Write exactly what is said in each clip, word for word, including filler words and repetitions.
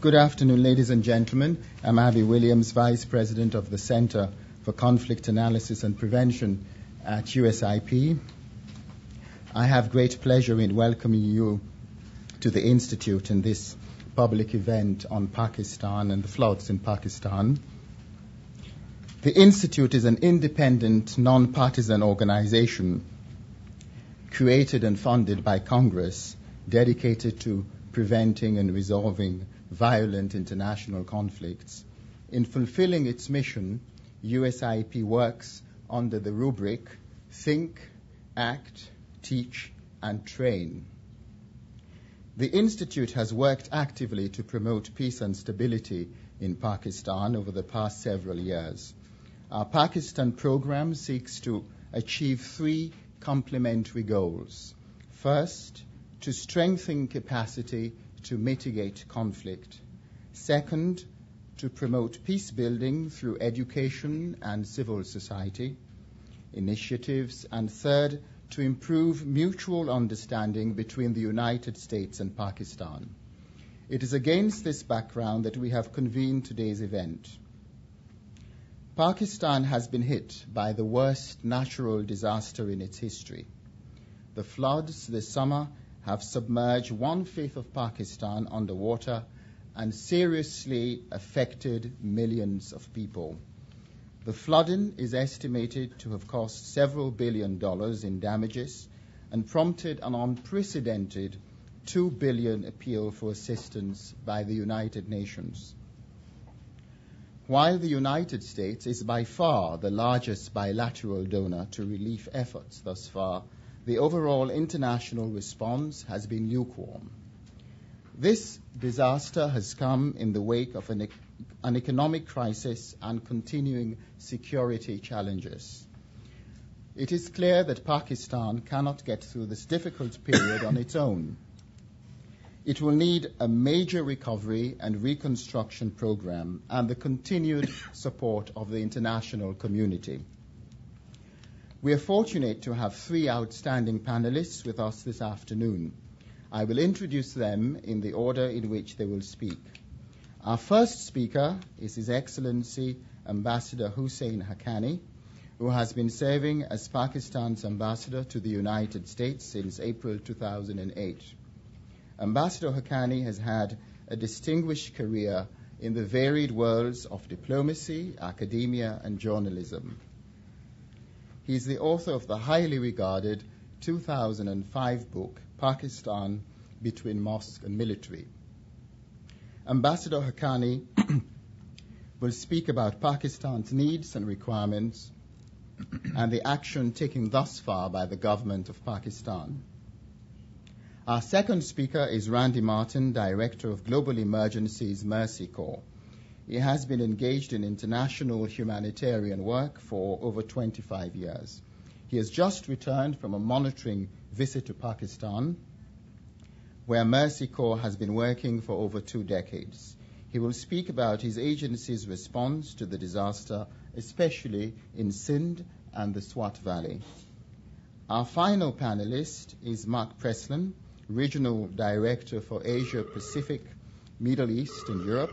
Good afternoon, ladies and gentlemen. I'm Abiodun Williams, Vice President of the Center for Conflict Analysis and Prevention at U S I P. I have great pleasure in welcoming you to the Institute in this public event on Pakistan and the floods in Pakistan. The Institute is an independent, non-partisan organization created and funded by Congress, dedicated to preventing and resolving violent international conflicts. In fulfilling its mission, U S I P works under the rubric Think, Act, Teach, and Train. The Institute has worked actively to promote peace and stability in Pakistan over the past several years. Our Pakistan program seeks to achieve three complementary goals. First, to strengthen capacity to mitigate conflict. Second, to promote peace building through education and civil society initiatives. And third, to improve mutual understanding between the United States and Pakistan. It is against this background that we have convened today's event. Pakistan has been hit by the worst natural disaster in its history. The floods this summer have submerged one-fifth of Pakistan underwater and seriously affected millions of people. The flooding is estimated to have cost several billion dollars in damages and prompted an unprecedented two billion dollars appeal for assistance by the United Nations. While the United States is by far the largest bilateral donor to relief efforts thus far, the overall international response has been lukewarm. This disaster has come in the wake of an, an economic crisis and continuing security challenges. It is clear that Pakistan cannot get through this difficult period on its own. It will need a major recovery and reconstruction program and the continued support of the international community. We are fortunate to have three outstanding panelists with us this afternoon. I will introduce them in the order in which they will speak. Our first speaker is His Excellency Ambassador Husain Haqqani, who has been serving as Pakistan's ambassador to the United States since April two thousand eight. Ambassador Haqqani has had a distinguished career in the varied worlds of diplomacy, academia, and journalism. He is the author of the highly regarded two thousand five book, Pakistan Between Mosque and Military. Ambassador Haqqani will speak about Pakistan's needs and requirements and the action taken thus far by the government of Pakistan. Our second speaker is Randy Martin, Director of Global Emergencies, Mercy Corps. He has been engaged in international humanitarian work for over twenty-five years. He has just returned from a monitoring visit to Pakistan, where Mercy Corps has been working for over two decades. He will speak about his agency's response to the disaster, especially in Sindh and the Swat Valley. Our final panelist is Mark Preslan, Regional Director for Asia Pacific, Middle East and Europe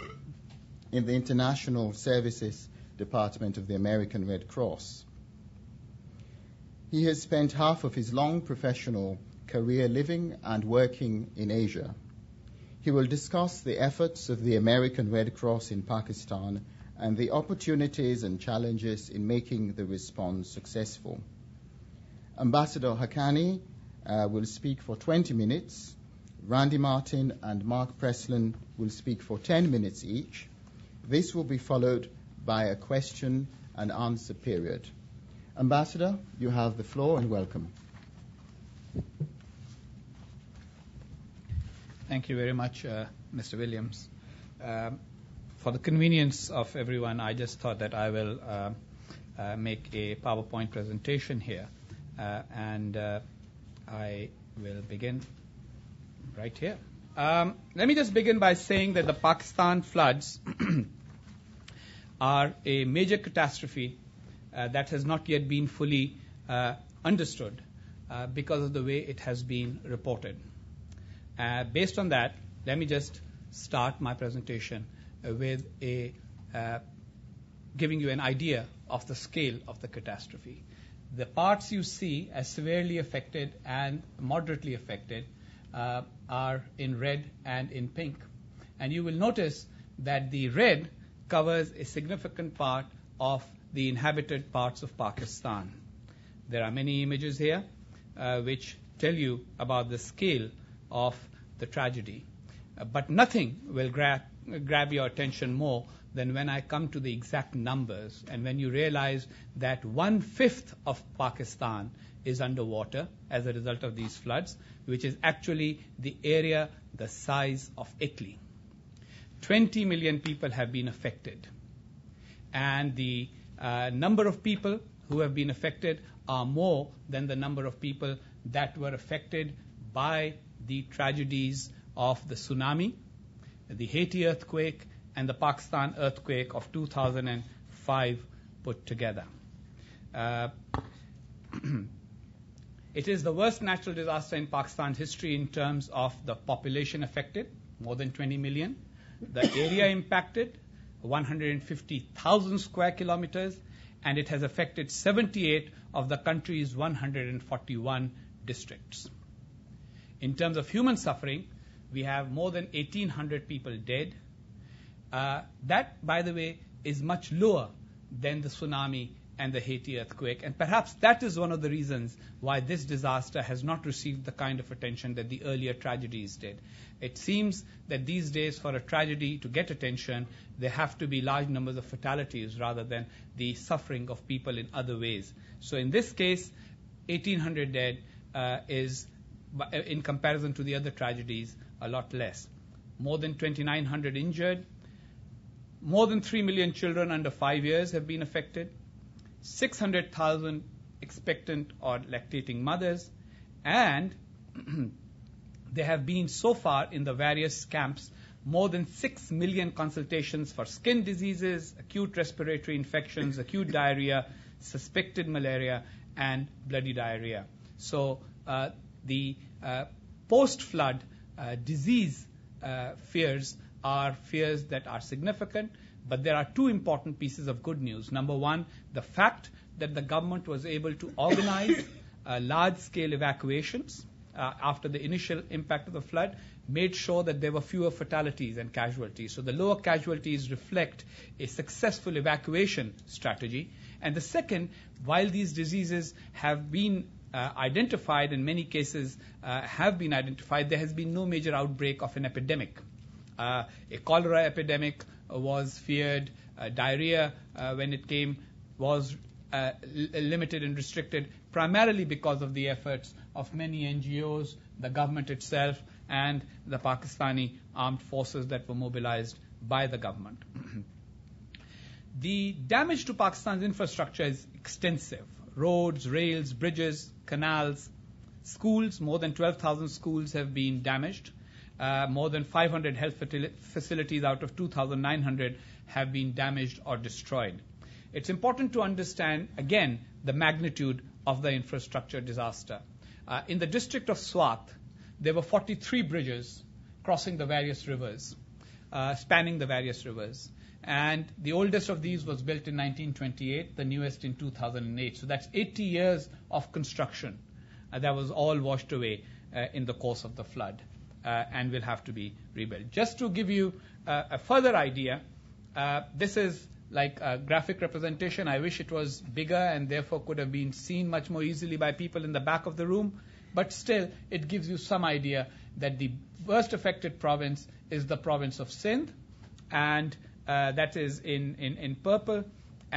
in the International Services Department of the American Red Cross. He has spent half of his long professional career living and working in Asia. He will discuss the efforts of the American Red Cross in Pakistan and the opportunities and challenges in making the response successful. Ambassador Haqqani uh, will speak for twenty minutes. Randy Martin and Mark Preslan will speak for ten minutes each. This will be followed by a question and answer period. Ambassador, you have the floor and welcome. Thank you very much, uh, Mister Williams. Um, for the convenience of everyone, I just thought that I will uh, uh, make a PowerPoint presentation here. Uh, and uh, I will begin right here. Um, let me just begin by saying that the Pakistan floods are a major catastrophe uh, that has not yet been fully uh, understood uh, because of the way it has been reported. Uh, based on that, let me just start my presentation with a uh, giving you an idea of the scale of the catastrophe. The parts you see as severely affected and moderately affected uh, are in red and in pink. And you will notice that the red covers a significant part of the inhabited parts of Pakistan. There are many images here uh, which tell you about the scale of the tragedy. Uh, but nothing will grab, grab your attention more than when I come to the exact numbers and when you realize that one-fifth of Pakistan is underwater as a result of these floods, which is actually the area the size of Italy. twenty million people have been affected. And the uh, number of people who have been affected are more than the number of people that were affected by the tragedies of the tsunami, the Haiti earthquake, and the Pakistan earthquake of two thousand five put together. Uh, it is the worst natural disaster in Pakistan's history in terms of the population affected, more than twenty million. The area impacted, one hundred fifty thousand square kilometers, and it has affected seventy-eight of the country's one hundred forty-one districts. In terms of human suffering, we have more than eighteen hundred people dead. Uh, that, by the way, is much lower than the tsunami and the Haiti earthquake. And perhaps that is one of the reasons why this disaster has not received the kind of attention that the earlier tragedies did. It seems that these days, for a tragedy to get attention, there have to be large numbers of fatalities rather than the suffering of people in other ways. So in this case, eighteen hundred dead uh, is, in comparison to the other tragedies, a lot less. More than twenty-nine hundred injured. More than three million children under five years have been affected. six hundred thousand expectant or lactating mothers, and there have been so far in the various camps more than six million consultations for skin diseases, acute respiratory infections, acute diarrhea, suspected malaria, and bloody diarrhea. So uh, the uh, post-flood uh, disease uh, fears are fears that are significant. But there are two important pieces of good news. Number one, the fact that the government was able to organize uh, large-scale evacuations uh, after the initial impact of the flood made sure that there were fewer fatalities and casualties. So the lower casualties reflect a successful evacuation strategy. And the second, while these diseases have been uh, identified, in many cases uh, have been identified, there has been no major outbreak of an epidemic. Uh, a cholera epidemic was feared, uh, diarrhea uh, when it came was uh, limited and restricted primarily because of the efforts of many N G Os, the government itself, and the Pakistani armed forces that were mobilized by the government. The damage to Pakistan's infrastructure is extensive. Roads, rails, bridges, canals, schools, more than twelve thousand schools have been damaged. Uh, more than five hundred health facilities out of two thousand nine hundred have been damaged or destroyed. It's important to understand, again, the magnitude of the infrastructure disaster. Uh, in the district of Swat, there were forty-three bridges crossing the various rivers, uh, spanning the various rivers. And the oldest of these was built in nineteen twenty-eight, the newest in two thousand eight. So that's eighty years of construction uh, that was all washed away uh, in the course of the flood. Uh, and will have to be rebuilt. Just to give you uh, a further idea, uh, this is like a graphic representation. I wish it was bigger and therefore could have been seen much more easily by people in the back of the room, but still it gives you some idea that the worst affected province is the province of Sindh, and uh, that is in, in, in purple,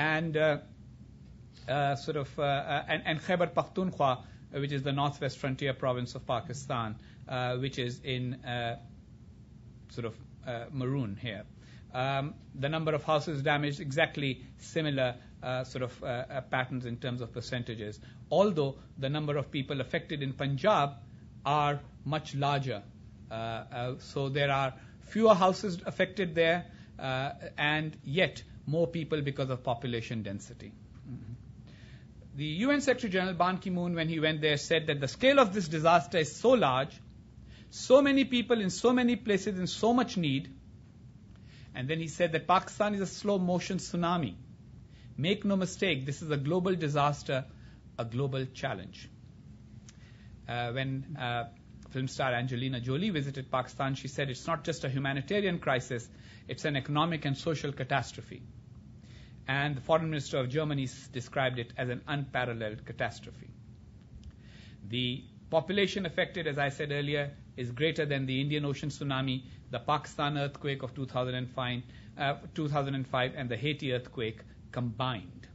and uh, uh, sort of uh, uh, and, and Khyber Pakhtunkhwa, which is the northwest frontier province of Pakistan, Uh, which is in uh, sort of uh, maroon here. Um, the number of houses damaged, exactly similar uh, sort of uh, uh, patterns in terms of percentages, although the number of people affected in Punjab are much larger. Uh, uh, so there are fewer houses affected there, uh, and yet more people because of population density. Mm-hmm. The U N Secretary General Ban Ki-moon, when he went there, said that the scale of this disaster is so large so many people in so many places in so much need. And then he said that Pakistan is a slow motion tsunami. Make no mistake, this is a global disaster, a global challenge. Uh, when uh, film star Angelina Jolie visited Pakistan, she said it's not just a humanitarian crisis, it's an economic and social catastrophe. And the foreign minister of Germany described it as an unparalleled catastrophe. The population affected, as I said earlier, is greater than the Indian Ocean tsunami, the Pakistan earthquake of two thousand five, uh, two thousand five and the Haiti earthquake combined.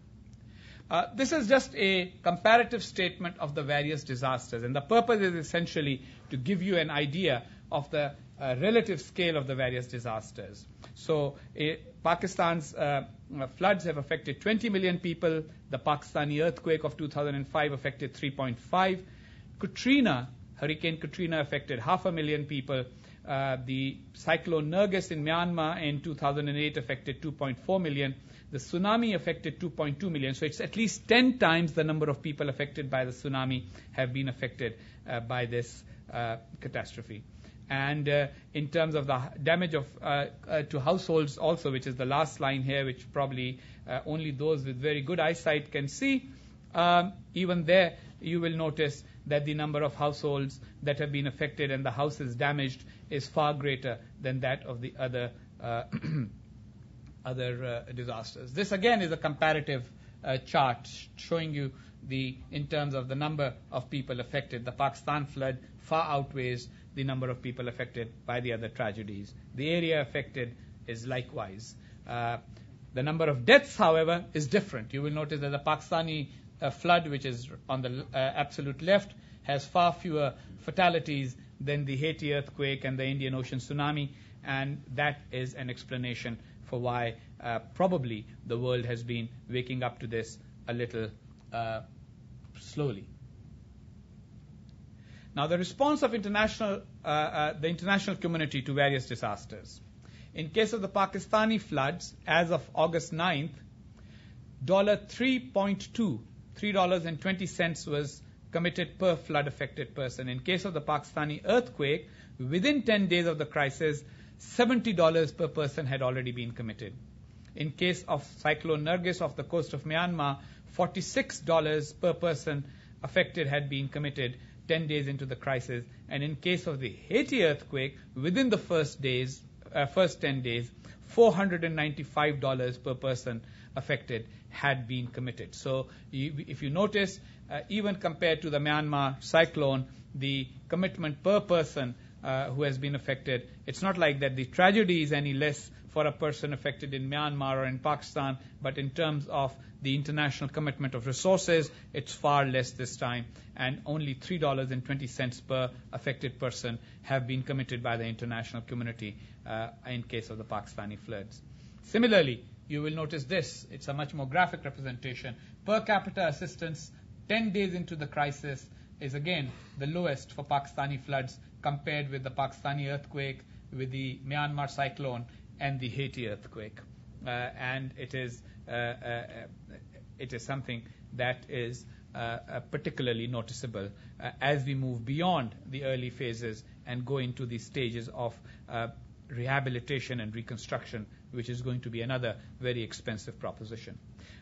Uh, this is just a comparative statement of the various disasters, and the purpose is essentially to give you an idea of the uh, relative scale of the various disasters. So uh, Pakistan's uh, floods have affected twenty million people. The Pakistani earthquake of two thousand five affected three point five. Katrina, Hurricane Katrina, affected half a million people. Uh, the cyclone Nergis in Myanmar in two thousand eight affected two point four million. The tsunami affected two point two million. So it's at least ten times the number of people affected by the tsunami have been affected uh, by this uh, catastrophe. And uh, in terms of the damage of uh, uh, to households also, which is the last line here, which probably uh, only those with very good eyesight can see, um, even there you will notice that the number of households that have been affected and the houses damaged is far greater than that of the other uh, other uh, disasters. This again is a comparative uh, chart showing you the, in terms of the number of people affected, the Pakistan flood far outweighs the number of people affected by the other tragedies. The area affected is likewise. Uh, the number of deaths, however, is different. You will notice that the Pakistani A flood, which is on the uh, absolute left, has far fewer fatalities than the Haiti earthquake and the Indian Ocean tsunami, and that is an explanation for why uh, probably the world has been waking up to this a little uh, slowly. Now, the response of international, uh, uh, the international community to various disasters. In case of the Pakistani floods, as of August ninth, three point two three dollars and twenty cents was committed per flood-affected person. In case of the Pakistani earthquake, within ten days of the crisis, seventy dollars per person had already been committed. In case of cyclone Nergis off the coast of Myanmar, forty-six dollars per person affected had been committed ten days into the crisis. And in case of the Haiti earthquake, within the first days, uh, first ten days, four hundred ninety-five dollars per person affected had been committed. So you, if you notice, uh, even compared to the Myanmar cyclone, the commitment per person uh, who has been affected, it's not like that the tragedy is any less for a person affected in Myanmar or in Pakistan, but in terms of the international commitment of resources, it's far less this time, and only three dollars and twenty cents per affected person have been committed by the international community uh, in case of the Pakistani floods. Similarly, you will notice this. It's a much more graphic representation. Per capita assistance ten days into the crisis is again the lowest for Pakistani floods compared with the Pakistani earthquake, with the Myanmar cyclone, and the Haiti earthquake. Uh, and it is, uh, uh, it is something that is uh, uh, particularly noticeable uh, as we move beyond the early phases and go into the stages of uh, rehabilitation and reconstruction, which is going to be another very expensive proposition.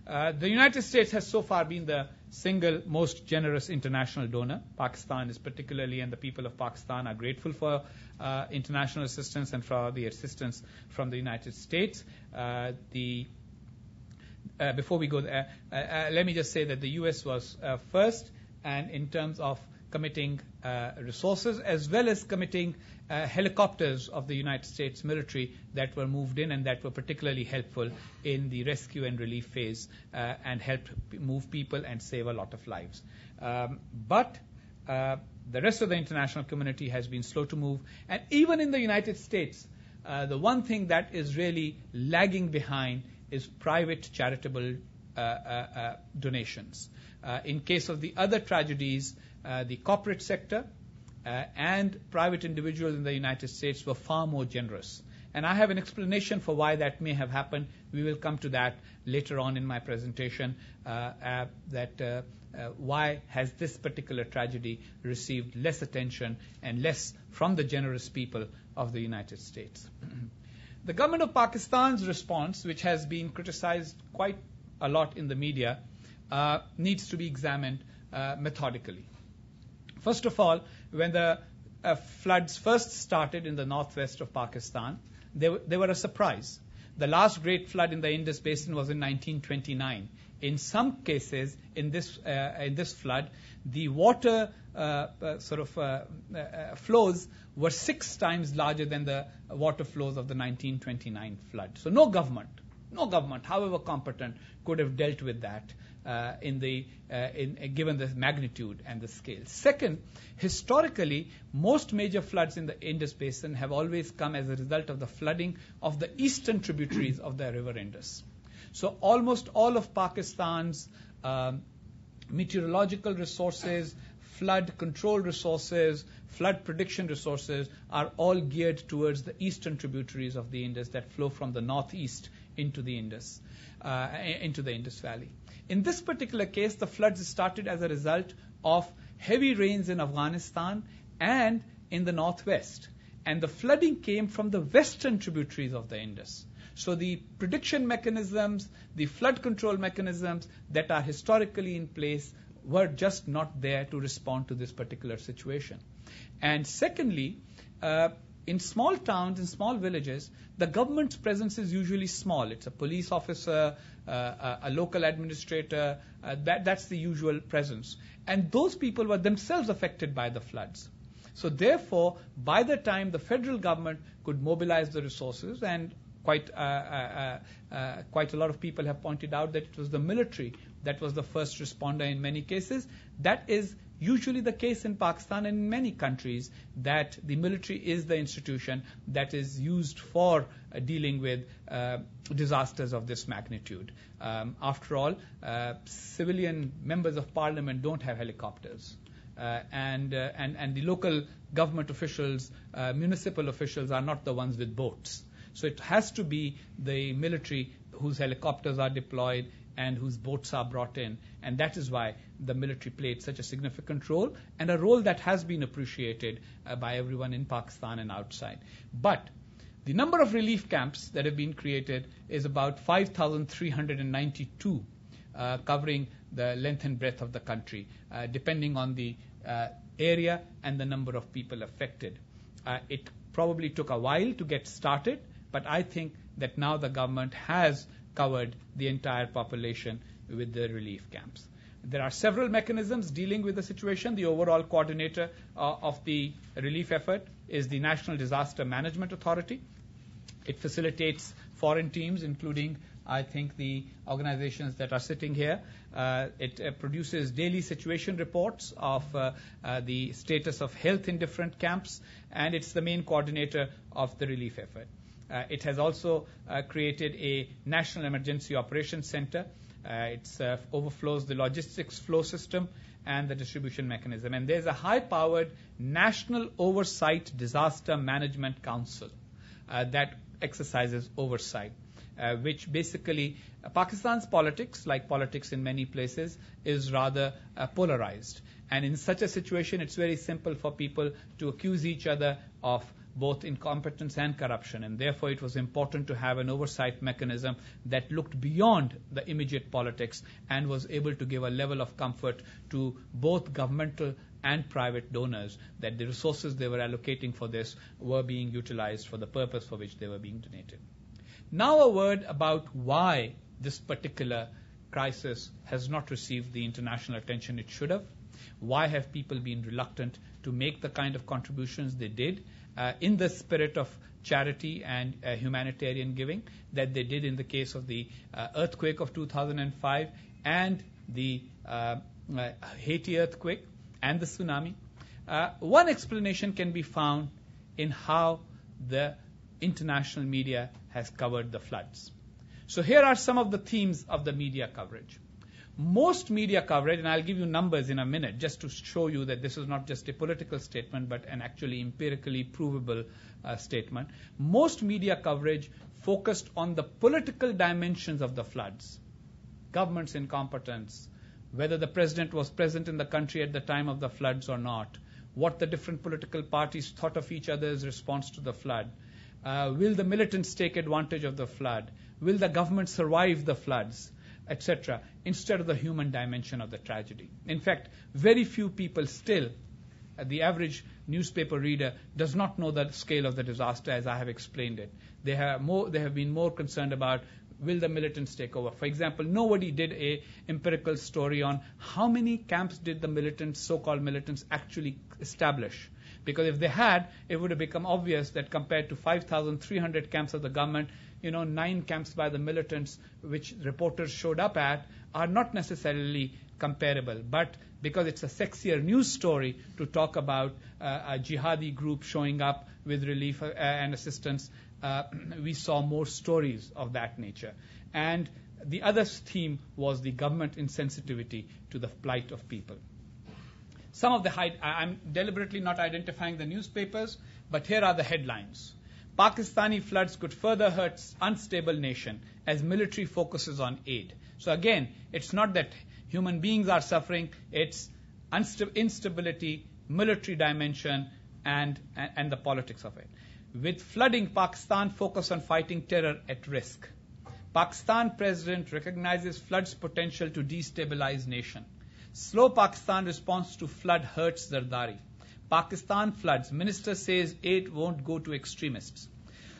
Uh, the United States has so far been the single most generous international donor. Pakistan is particularly, and the people of Pakistan are grateful for uh, international assistance and for the assistance from the United States. Uh, the uh, before we go there, uh, uh, let me just say that the U S was uh, first, and in terms of committing uh, resources as well as committing uh, helicopters of the United States military that were moved in and that were particularly helpful in the rescue and relief phase uh, and helped move people and save a lot of lives. Um, but uh, the rest of the international community has been slow to move. And even in the United States, uh, the one thing that is really lagging behind is private charitable uh, uh, uh, donations. Uh, in case of the other tragedies, Uh, the corporate sector uh, and private individuals in the United States were far more generous. And I have an explanation for why that may have happened, We will come to that later on in my presentation, uh, uh, that uh, uh, why has this particular tragedy received less attention and less from the generous people of the United States. The government of Pakistan's response, which has been criticized quite a lot in the media, uh, needs to be examined uh, methodically. First of all, when the uh, floods first started in the northwest of Pakistan, they, they were a surprise. The last great flood in the Indus Basin was in nineteen twenty-nine. In some cases, in this uh, in this flood, the water uh, uh, sort of uh, uh, flows were six times larger than the water flows of the nineteen twenty-nine flood. So no government, no government, however competent, could have dealt with that uh, in the uh, in uh, given the magnitude and the scale. Second, historically, most major floods in the Indus Basin have always come as a result of the flooding of the eastern tributaries of the river Indus. So almost all of Pakistan's um, meteorological resources, flood control resources, flood prediction resources are all geared towards the eastern tributaries of the Indus that flow from the northeast into the Indus, uh, into the Indus Valley. In this particular case, the floods started as a result of heavy rains in Afghanistan and in the northwest. And the flooding came from the western tributaries of the Indus. So the prediction mechanisms, the flood control mechanisms that are historically in place were just not there to respond to this particular situation. And secondly, uh, in small towns, in small villages, the government's presence is usually small. It's a police officer, uh, a, a local administrator, uh, that, that's the usual presence. And those people were themselves affected by the floods. So therefore, by the time the federal government could mobilize the resources, and Quite, uh, uh, uh, quite a lot of people have pointed out that it was the military that was the first responder in many cases. That is usually the case in Pakistan and in many countries, that the military is the institution that is used for uh, dealing with uh, disasters of this magnitude. Um, after all, uh, civilian members of parliament don't have helicopters. Uh, and, uh, and, and the local government officials, uh, municipal officials are not the ones with boats. So it has to be the military whose helicopters are deployed and whose boats are brought in. And that is why the military played such a significant role, and a role that has been appreciated uh, by everyone in Pakistan and outside. But the number of relief camps that have been created is about five thousand three hundred ninety-two, uh, covering the length and breadth of the country, uh, depending on the uh, area and the number of people affected. Uh, it probably took a while to get started, but I think that now the government has covered the entire population with the relief camps. There are several mechanisms dealing with the situation. The overall coordinator uh, of the relief effort is the National Disaster Management Authority. It facilitates foreign teams, including, I think, the organizations that are sitting here. Uh, it uh, produces daily situation reports of uh, uh, the status of health in different camps, and it's the main coordinator of the relief effort. Uh, it has also uh, created a National Emergency Operations Center. Uh, it uh, overflows the logistics flow system and the distribution mechanism. And there's a high-powered National Oversight Disaster Management Council uh, that exercises oversight, uh, which basically uh, Pakistan's politics, like politics in many places, is rather uh, polarized. And in such a situation, it's very simple for people to accuse each other of both incompetence and corruption, and therefore it was important to have an oversight mechanism that looked beyond the immediate politics and was able to give a level of comfort to both governmental and private donors that the resources they were allocating for this were being utilized for the purpose for which they were being donated. Now a word about why this particular crisis has not received the international attention it should have. Why have people been reluctant to make the kind of contributions they did Uh, in the spirit of charity and uh, humanitarian giving that they did in the case of the uh, earthquake of two thousand five and the uh, uh, Haiti earthquake and the tsunami? Uh, one explanation can be found in how the international media has covered the floods. So here are some of the themes of the media coverage. most media coverage, and I'll give you numbers in a minute just to show you that this is not just a political statement but an actually empirically provable uh, statement, most media coverage focused on the political dimensions of the floods, government's incompetence, whether the president was present in the country at the time of the floods or not, what the different political parties thought of each other's response to the flood, uh, will the militants take advantage of the flood, will the government survive the floods, et cetera, instead of the human dimension of the tragedy. In fact, very few people still, the average newspaper reader, does not know the scale of the disaster as I have explained it. They have, more, they have been more concerned about will the militants take over. For example, nobody did a empirical story on how many camps did the militants, so-called militants, actually establish. Because if they had, it would have become obvious that compared to five thousand three hundred camps of the government, you know, nine camps by the militants, which reporters showed up at, are not necessarily comparable. But because it's a sexier news story to talk about uh, a jihadi group showing up with relief uh, and assistance, uh, we saw more stories of that nature. And the other theme was the government insensitivity to the plight of people. Some of the high, I'm deliberately not identifying the newspapers, but here are the headlines. Pakistani floods could further hurt unstable nation as military focuses on aid. So again, it's not that human beings are suffering, it's instability, military dimension, and, and, and the politics of it. With flooding, Pakistan focus on fighting terror at risk. Pakistan president recognizes flood's potential to destabilize nation. Slow Pakistan response to flood hurts Zardari. Pakistan floods. Minister says aid won't go to extremists.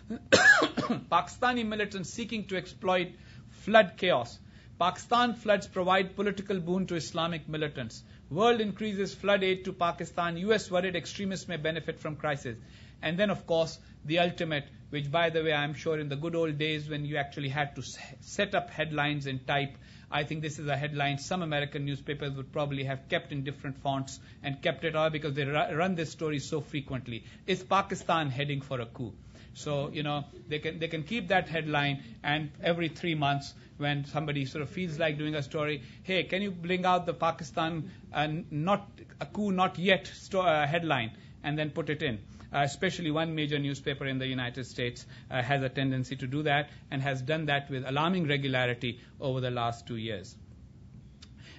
Pakistani militants seeking to exploit flood chaos. Pakistan floods provide political boon to Islamic militants. World increases flood aid to Pakistan. U S worried extremists may benefit from crisis. And then, of course, the ultimate, which, by the way, I'm sure in the good old days when you actually had to set up headlines and type, I think this is a headline some American newspapers would probably have kept in different fonts and kept it all because they run this story so frequently. Is Pakistan heading for a coup? So, you know, they can they can keep that headline, and every three months when somebody sort of feels like doing a story, hey, can you bring out the Pakistan uh, not a coup not yet sto- uh, headline and then put it in? Uh, especially one major newspaper in the United States uh, has a tendency to do that and has done that with alarming regularity over the last two years.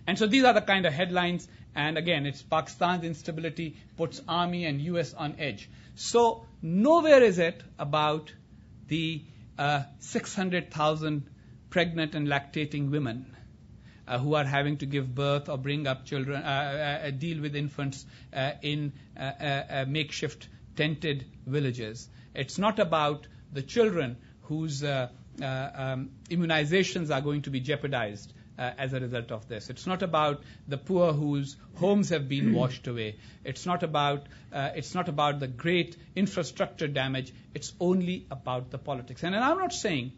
And so these are the kind of headlines. And again, it's Pakistan's instability puts army and U S on edge. So nowhere is it about the uh, six hundred thousand pregnant and lactating women Uh, who are having to give birth or bring up children, uh, uh, deal with infants uh, in uh, uh, makeshift tented villages. It's not about the children whose uh, uh, um, immunizations are going to be jeopardized uh, as a result of this. It's not about the poor whose homes have been washed away. It's not about uh, it's not about the great infrastructure damage. It's only about the politics. And, and I'm not saying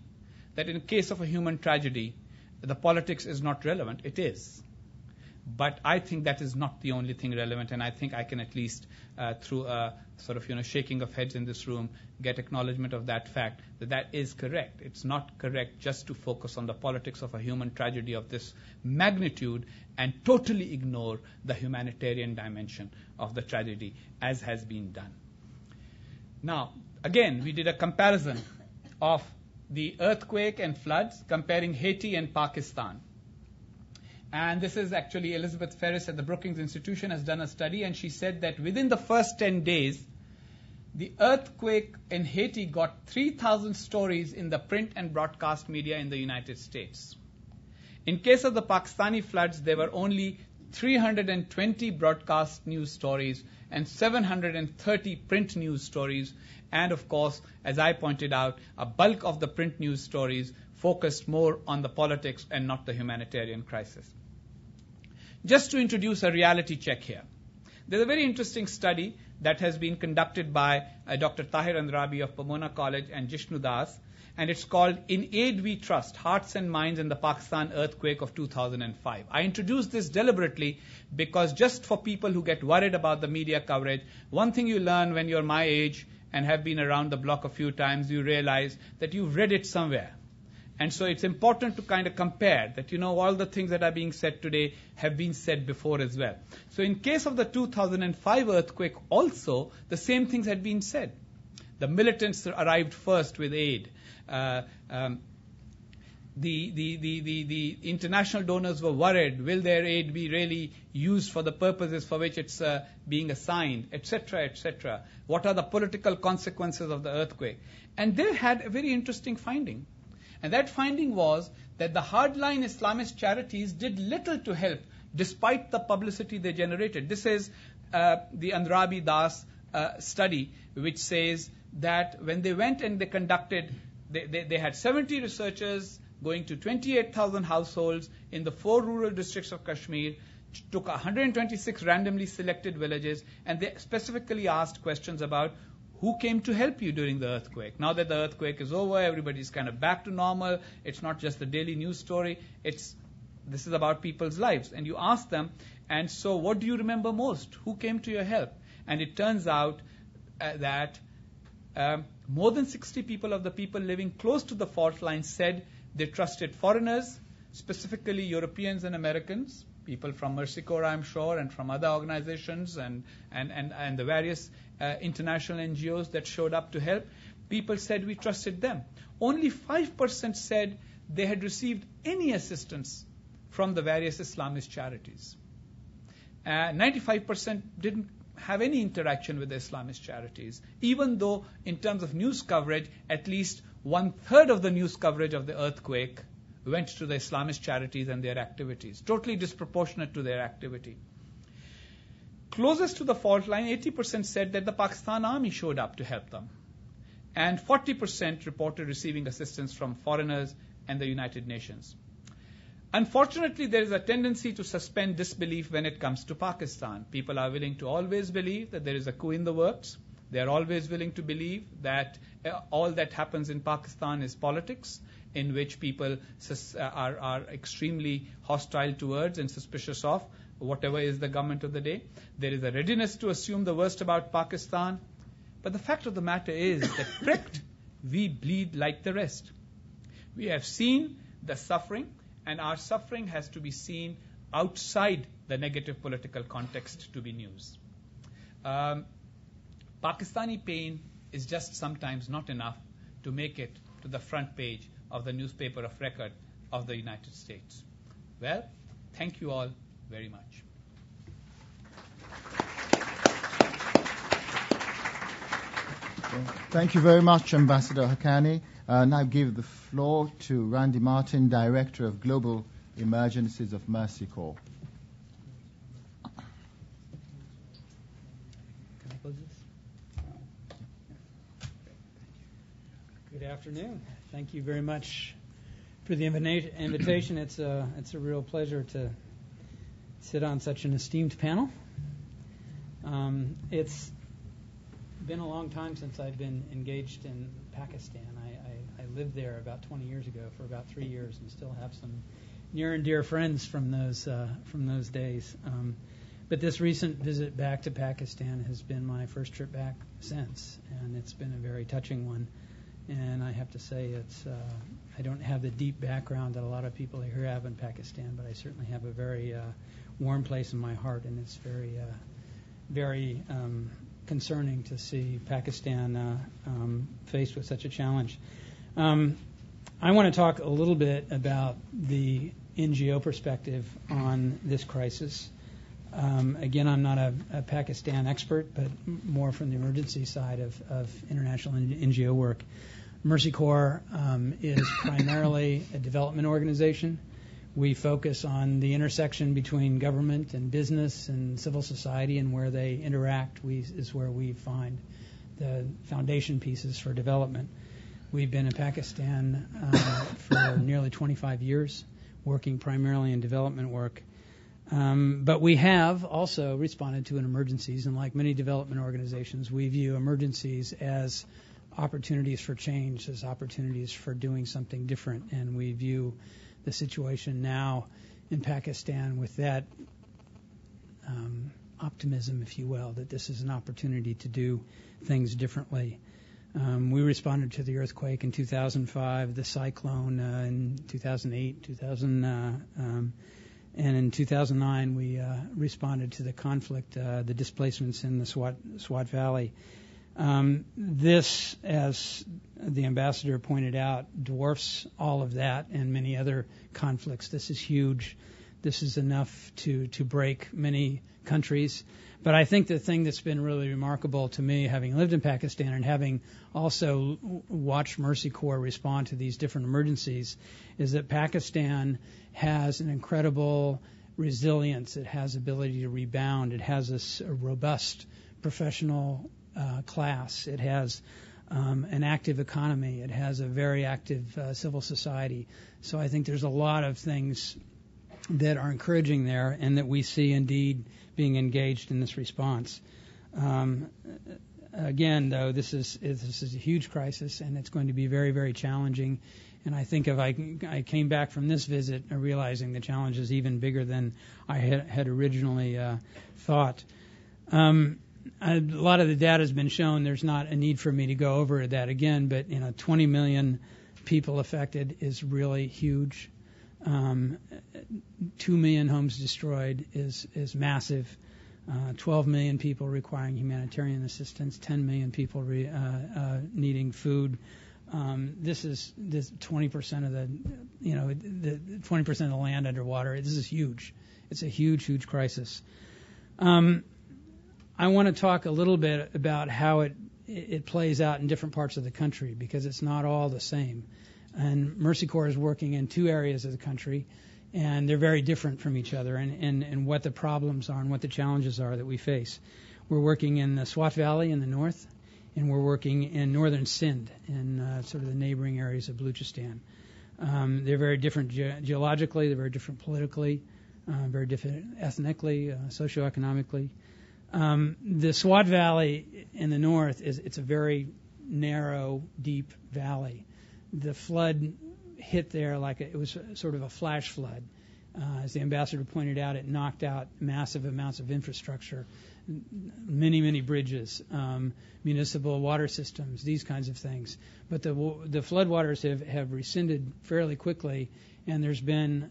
that in case of a human tragedy, the politics is not relevant. It is. But I think that is not the only thing relevant, and I think I can at least, uh, through a sort of, you know, shaking of heads in this room, get acknowledgement of that fact that that is correct. It's not correct just to focus on the politics of a human tragedy of this magnitude and totally ignore the humanitarian dimension of the tragedy, as has been done. Now, again, we did a comparison of the earthquake and floods, comparing Haiti and Pakistan. And this is actually Elizabeth Ferris at the Brookings Institution has done a study, and she said that within the first ten days, the earthquake in Haiti got three thousand stories in the print and broadcast media in the United States. In case of the Pakistani floods, there were only three hundred twenty broadcast news stories and seven hundred thirty print news stories. And of course, as I pointed out, a bulk of the print news stories focused more on the politics and not the humanitarian crisis. Just to introduce a reality check here, there's a very interesting study that has been conducted by uh, Doctor Tahir Andrabi of Pomona College and Jishnu Das, and it's called In Aid We Trust, Hearts and Minds in the Pakistan Earthquake of two thousand five. I introduced this deliberately because just for people who get worried about the media coverage, one thing you learn when you're my age and have been around the block a few times, you realize that you've read it somewhere. And so it's important to kind of compare that, you know, all the things that are being said today have been said before as well. So in case of the two thousand five earthquake also, the same things had been said. The militants arrived first with aid. Uh, um, the, the, the, the, the international donors were worried, will their aid be really used for the purposes for which it's uh, being assigned, et cetera, et cetera. What are the political consequences of the earthquake? And they had a very interesting finding. And that finding was that the hardline Islamist charities did little to help despite the publicity they generated. This is uh, the Andrabi Das uh, study, which says that when they went and they conducted, they, they, they had seventy researchers going to twenty-eight thousand households in the four rural districts of Kashmir, took one hundred twenty-six randomly selected villages, and they specifically asked questions about who came to help you during the earthquake. Now that the earthquake is over, everybody's kind of back to normal. It's not just the daily news story. It's, this is about people's lives. And you ask them, and so what do you remember most? Who came to your help? And it turns out uh, that um, more than sixty people of the people living close to the fault line said they trusted foreigners, specifically Europeans and Americans, people from Mercy Corps, I'm sure, and from other organizations and, and, and, and the various Uh, international N G Os that showed up to help. People said we trusted them. Only five percent said they had received any assistance from the various Islamist charities. Uh, ninety-five percent didn't have any interaction with the Islamist charities, even though in terms of news coverage, at least one-third of the news coverage of the earthquake went to the Islamist charities and their activities, totally disproportionate to their activity. Closest to the fault line, eighty percent said that the Pakistan Army showed up to help them. And forty percent reported receiving assistance from foreigners and the United Nations. Unfortunately, there is a tendency to suspend disbelief when it comes to Pakistan. People are willing to always believe that there is a coup in the works. They are always willing to believe that all that happens in Pakistan is politics, in which people are, are extremely hostile towards and suspicious of whatever is the government of the day. There is a readiness to assume the worst about Pakistan. But the fact of the matter is that pricked, we bleed like the rest. We have seen the suffering, and our suffering has to be seen outside the negative political context to be news. Um, Pakistani pain is just sometimes not enough to make it to the front page of the newspaper of record of the United States. Well, thank you all very much. Thank you very much, Ambassador Haqqani. Uh, now give the floor to Randy Martin, Director of Global Emergencies of Mercy Corps. Can I close this? Good afternoon. Thank you very much for the invita- invitation. It's a, it's a real pleasure to sit on such an esteemed panel. Um, it's been a long time since I've been engaged in Pakistan. I, I, I lived there about twenty years ago for about three years and still have some near and dear friends from those, uh, from those days. Um, but this recent visit back to Pakistan has been my first trip back since, and it's been a very touching one. And I have to say it's, uh, I don't have the deep background that a lot of people here have in Pakistan, but I certainly have a very uh, warm place in my heart, and it's very, uh, very um, concerning to see Pakistan uh, um, faced with such a challenge. Um, I want to talk a little bit about the N G O perspective on this crisis. Um, again, I'm not a, a Pakistan expert, but more from the emergency side of, of international N G O work. Mercy Corps um, is primarily a development organization. We focus on the intersection between government and business and civil society, and where they interact we, is where we find the foundation pieces for development. We've been in Pakistan um, for nearly twenty-five years, working primarily in development work. Um, but we have also responded to an emergencies, and like many development organizations, we view emergencies as opportunities for change, as opportunities for doing something different. And we view the situation now in Pakistan with that um, optimism, if you will, that this is an opportunity to do things differently. Um, we responded to the earthquake in two thousand five, the cyclone uh, in two thousand eight, two thousand, uh, um, and in two thousand nine we uh, responded to the conflict, uh, the displacements in the Swat, Swat Valley. Um, this, as the ambassador pointed out, dwarfs all of that and many other conflicts. This is huge. This is enough to, to break many countries. But I think the thing that's been really remarkable to me, having lived in Pakistan and having also watched Mercy Corps respond to these different emergencies, is that Pakistan has an incredible resilience. It has ability to rebound. It has a, a robust professional uh, class. It has um, an active economy. It has a very active uh, civil society. So I think there's a lot of things that are encouraging there and that we see indeed being engaged in this response. Um, again, though, this is this is a huge crisis, and it's going to be very, very challenging. And I think if I, I came back from this visit realizing the challenge is even bigger than I had, had originally uh, thought. Um, a lot of the data has been shown. There's not a need for me to go over that again, but you know, twenty million people affected is really huge. Um, two million homes destroyed is, is massive, uh, twelve million people requiring humanitarian assistance, ten million people re, uh, uh, needing food. Um, this is this twenty percent of the, you know, the twenty percent of the land underwater. This is huge. It's a huge, huge crisis. Um, I want to talk a little bit about how it, it plays out in different parts of the country, because it's not all the same. And Mercy Corps is working in two areas of the country, and they're very different from each other and, and, and what the problems are and what the challenges are that we face. We're working in the Swat Valley in the north, and we're working in northern Sindh in uh, sort of the neighboring areas of Balochistan. Um, they're very different ge- geologically, they're very different politically, uh, very different ethnically, uh, socioeconomically. Um, the Swat Valley in the north, is it's a very narrow, deep valley. The flood hit there like a, it was sort of a flash flood. Uh, as the ambassador pointed out, it knocked out massive amounts of infrastructure, many, many bridges, um, municipal water systems, these kinds of things. But the the floodwaters have, have rescinded fairly quickly, and there's been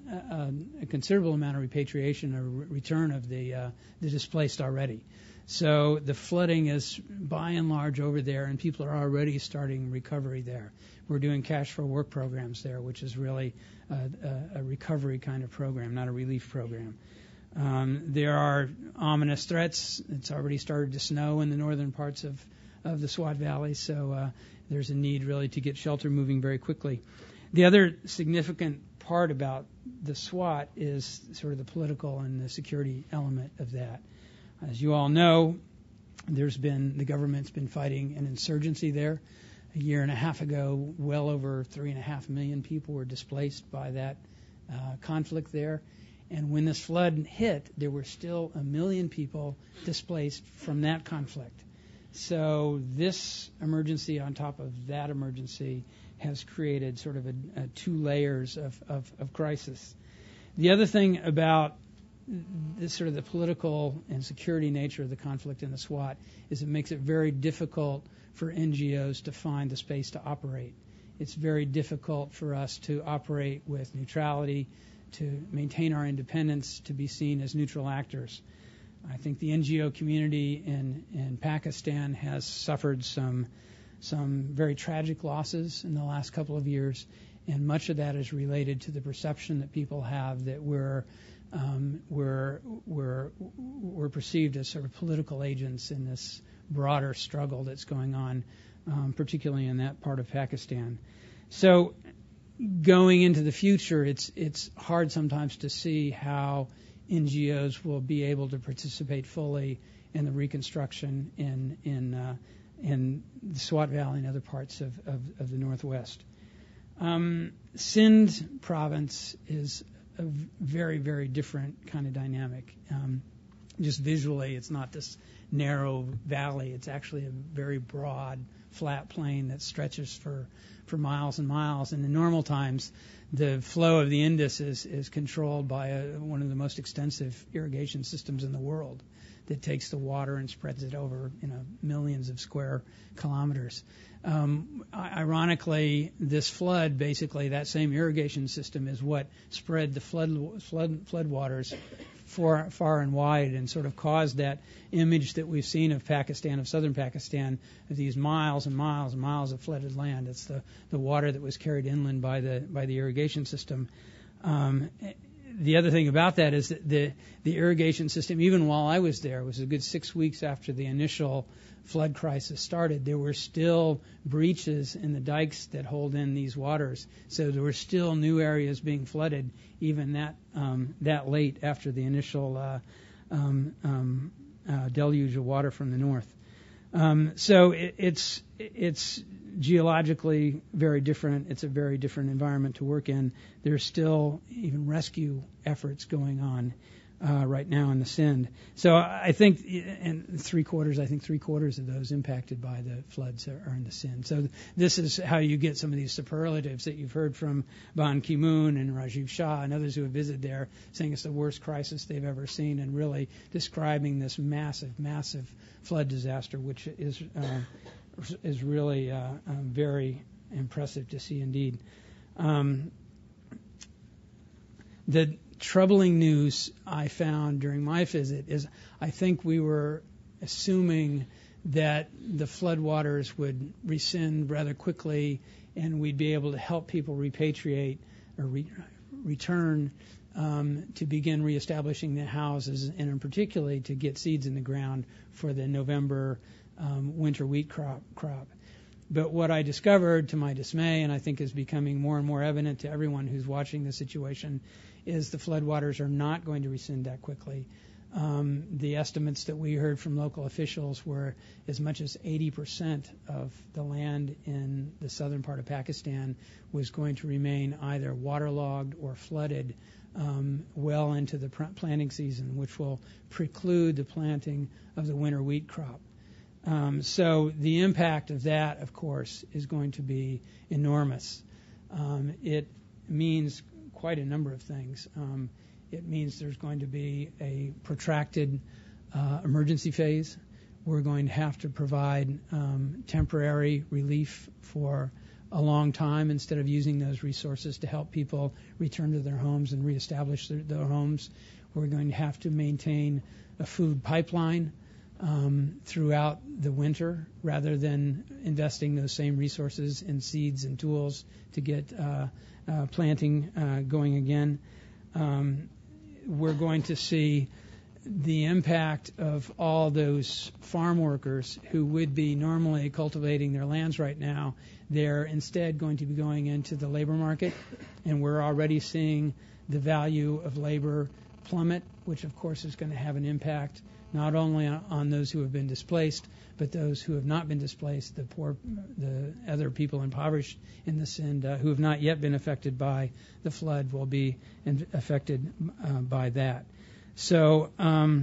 a, a considerable amount of repatriation or re- return of the uh, the displaced already. So the flooding is by and large over there, and people are already starting recovery there. We're doing cash for work programs there, which is really a, a, a recovery kind of program, not a relief program. Um, there are ominous threats. It's already started to snow in the northern parts of, of the Swat Valley, so uh, there's a need really to get shelter moving very quickly. The other significant part about the Swat is sort of the political and the security element of that. As you all know, there's been the government's been fighting an insurgency there. A year and a half ago, well over three and a half million people were displaced by that uh, conflict there. And when this flood hit, there were still a million people displaced from that conflict. So this emergency on top of that emergency has created sort of a, a two layers of, of, of crisis. The other thing about this sort of the political and security nature of the conflict in the Swat is it makes it very difficult for N G Os to find the space to operate. It's very difficult for us to operate with neutrality, to maintain our independence, to be seen as neutral actors. I think the N G O community in, in Pakistan has suffered some, some very tragic losses in the last couple of years, and much of that is related to the perception that people have that we're Um, we're, we're, we're perceived as sort of political agents in this broader struggle that's going on, um, particularly in that part of Pakistan. So going into the future, it's, it's hard sometimes to see how N G Os will be able to participate fully in the reconstruction in, in, uh, in the Swat Valley and other parts of, of, of the Northwest. Um, Sindh province is a very, very different kind of dynamic. Um, just visually, it's not this narrow valley. It's actually a very broad, flat plain that stretches for, for miles and miles. And in normal times, the flow of the Indus is, is controlled by a, one of the most extensive irrigation systems in the world that takes the water and spreads it over, you know, millions of square kilometers. Um, ironically, this flood, basically, that same irrigation system is what spread the flood, flood, flood waters far, far and wide and sort of caused that image that we've seen of Pakistan, of southern Pakistan, of these miles and miles and miles of flooded land. It's the, the water that was carried inland by the, by the irrigation system. Um, The other thing about that is that the, the irrigation system, even while I was there, was a good six weeks after the initial flood crisis started, there were still breaches in the dikes that hold in these waters. So there were still new areas being flooded even that um, that late after the initial uh, um, um, uh, deluge of water from the north. Um, so it, it's it's geologically very different. It's a very different environment to work in. There's still even rescue efforts going on uh, right now in the Sindh. So I think, and three quarters, I think three quarters of those impacted by the floods are, are in the Sindh. So this is how you get some of these superlatives that you've heard from Ban Ki-moon and Rajiv Shah and others who have visited there, saying it's the worst crisis they've ever seen, and really describing this massive, massive flood disaster, which is uh, is really uh, um, very impressive to see indeed. Um, the troubling news I found during my visit is I think we were assuming that the floodwaters would rescind rather quickly and we'd be able to help people repatriate or re- return Um, to begin reestablishing the houses, and in particular to get seeds in the ground for the November um, winter wheat crop, crop. But what I discovered, to my dismay, and I think is becoming more and more evident to everyone who's watching the situation, is the floodwaters are not going to rescind that quickly. Um, the estimates that we heard from local officials were as much as eighty percent of the land in the southern part of Pakistan was going to remain either waterlogged or flooded um, well into the pr- planting season, which will preclude the planting of the winter wheat crop. Um, so the impact of that, of course, is going to be enormous. Um, it means quite a number of things. Um, It means there's going to be a protracted uh, emergency phase. We're going to have to provide um, temporary relief for a long time instead of using those resources to help people return to their homes and reestablish their, their homes. We're going to have to maintain a food pipeline um, throughout the winter rather than investing those same resources in seeds and tools to get uh, uh, planting uh, going again. Um, We're going to see the impact of all those farm workers who would be normally cultivating their lands right now. They're instead going to be going into the labor market, and we're already seeing the value of labor plummet, which of course is going to have an impact not only on those who have been displaced, but those who have not been displaced, the poor, the other people impoverished in the Sindh uh, who have not yet been affected by the flood will be in- affected uh, by that. So um,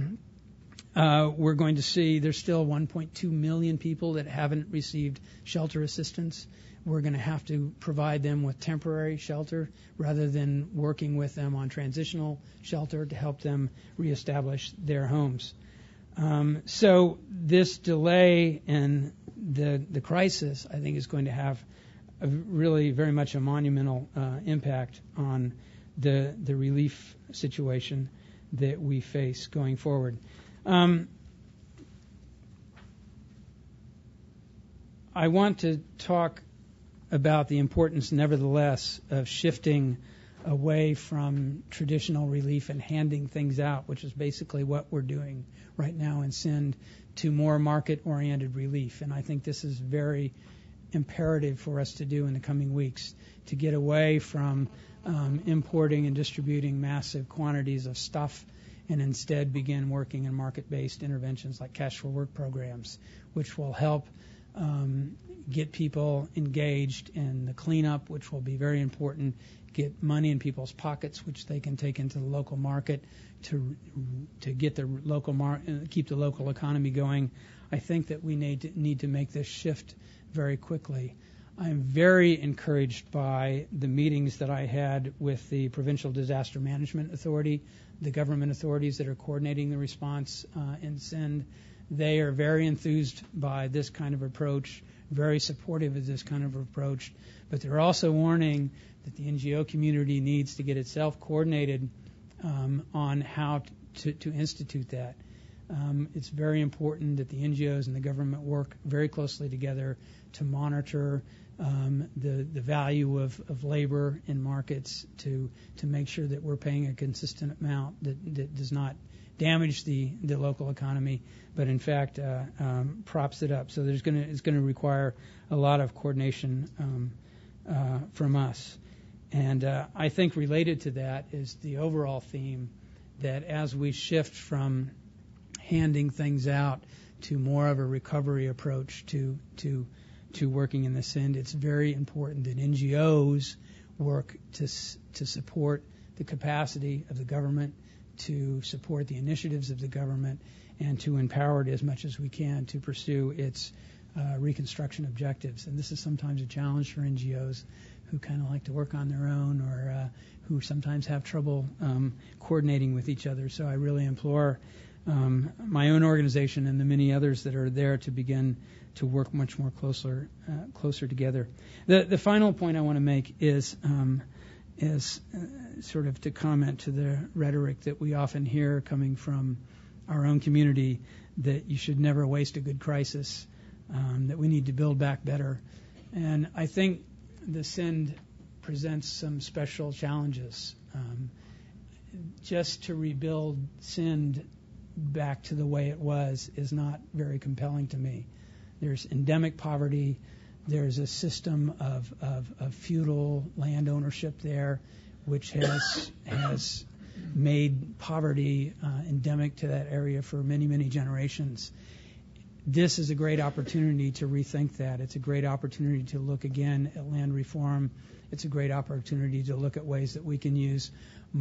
uh, we're going to see there's still one point two million people that haven't received shelter assistance. We're going to have to provide them with temporary shelter rather than working with them on transitional shelter to help them reestablish their homes. Um, so this delay in the the crisis, I think, is going to have a really very much a monumental uh, impact on the the relief situation that we face going forward. Um, I want to talk about the importance, nevertheless, of shifting away from traditional relief and handing things out, which is basically what we're doing right now in Sindh, to more market-oriented relief. And I think this is very imperative for us to do in the coming weeks, to get away from um, importing and distributing massive quantities of stuff and instead begin working in market-based interventions like cash-for-work programs, which will help um, get people engaged in the cleanup, which will be very important, get money in people's pockets, which they can take into the local market to to get the local mar- keep the local economy going. I think that we need to, need to make this shift very quickly. I'm very encouraged by the meetings that I had with the Provincial Disaster Management Authority, the government authorities that are coordinating the response uh, in Sindh. They are very enthused by this kind of approach, very supportive of this kind of approach, but they're also warning that the N G O community needs to get itself coordinated um, on how to, to institute that. Um, it's very important that the N G Os and the government work very closely together to monitor um, the, the value of, of labor in markets to to make sure that we're paying a consistent amount that, that does not damage the, the local economy, but in fact uh, um, props it up. So there's going to it's going to require a lot of coordination um, uh, from us. And uh, I think related to that is the overall theme that as we shift from handing things out to more of a recovery approach to to to working in this end, it's very important that N G Os work to to support the capacity of the government, to support the initiatives of the government, and to empower it as much as we can to pursue its uh, reconstruction objectives. And this is sometimes a challenge for N G Os who kind of like to work on their own or uh, who sometimes have trouble um, coordinating with each other. So I really implore Um, my own organization and the many others that are there to begin to work much more closer, uh, closer together. The, the final point I want to make is um, is uh, sort of to comment to the rhetoric that we often hear coming from our own community that you should never waste a good crisis, um, that we need to build back better. And I think the Sindh presents some special challenges. Um, just to rebuild Sindh back to the way it was is not very compelling to me. There's endemic poverty. There's a system of, of, of feudal land ownership there, which has has made poverty uh, endemic to that area for many, many generations. This is a great opportunity to rethink that. It's a great opportunity to look again at land reform. It's a great opportunity to look at ways that we can use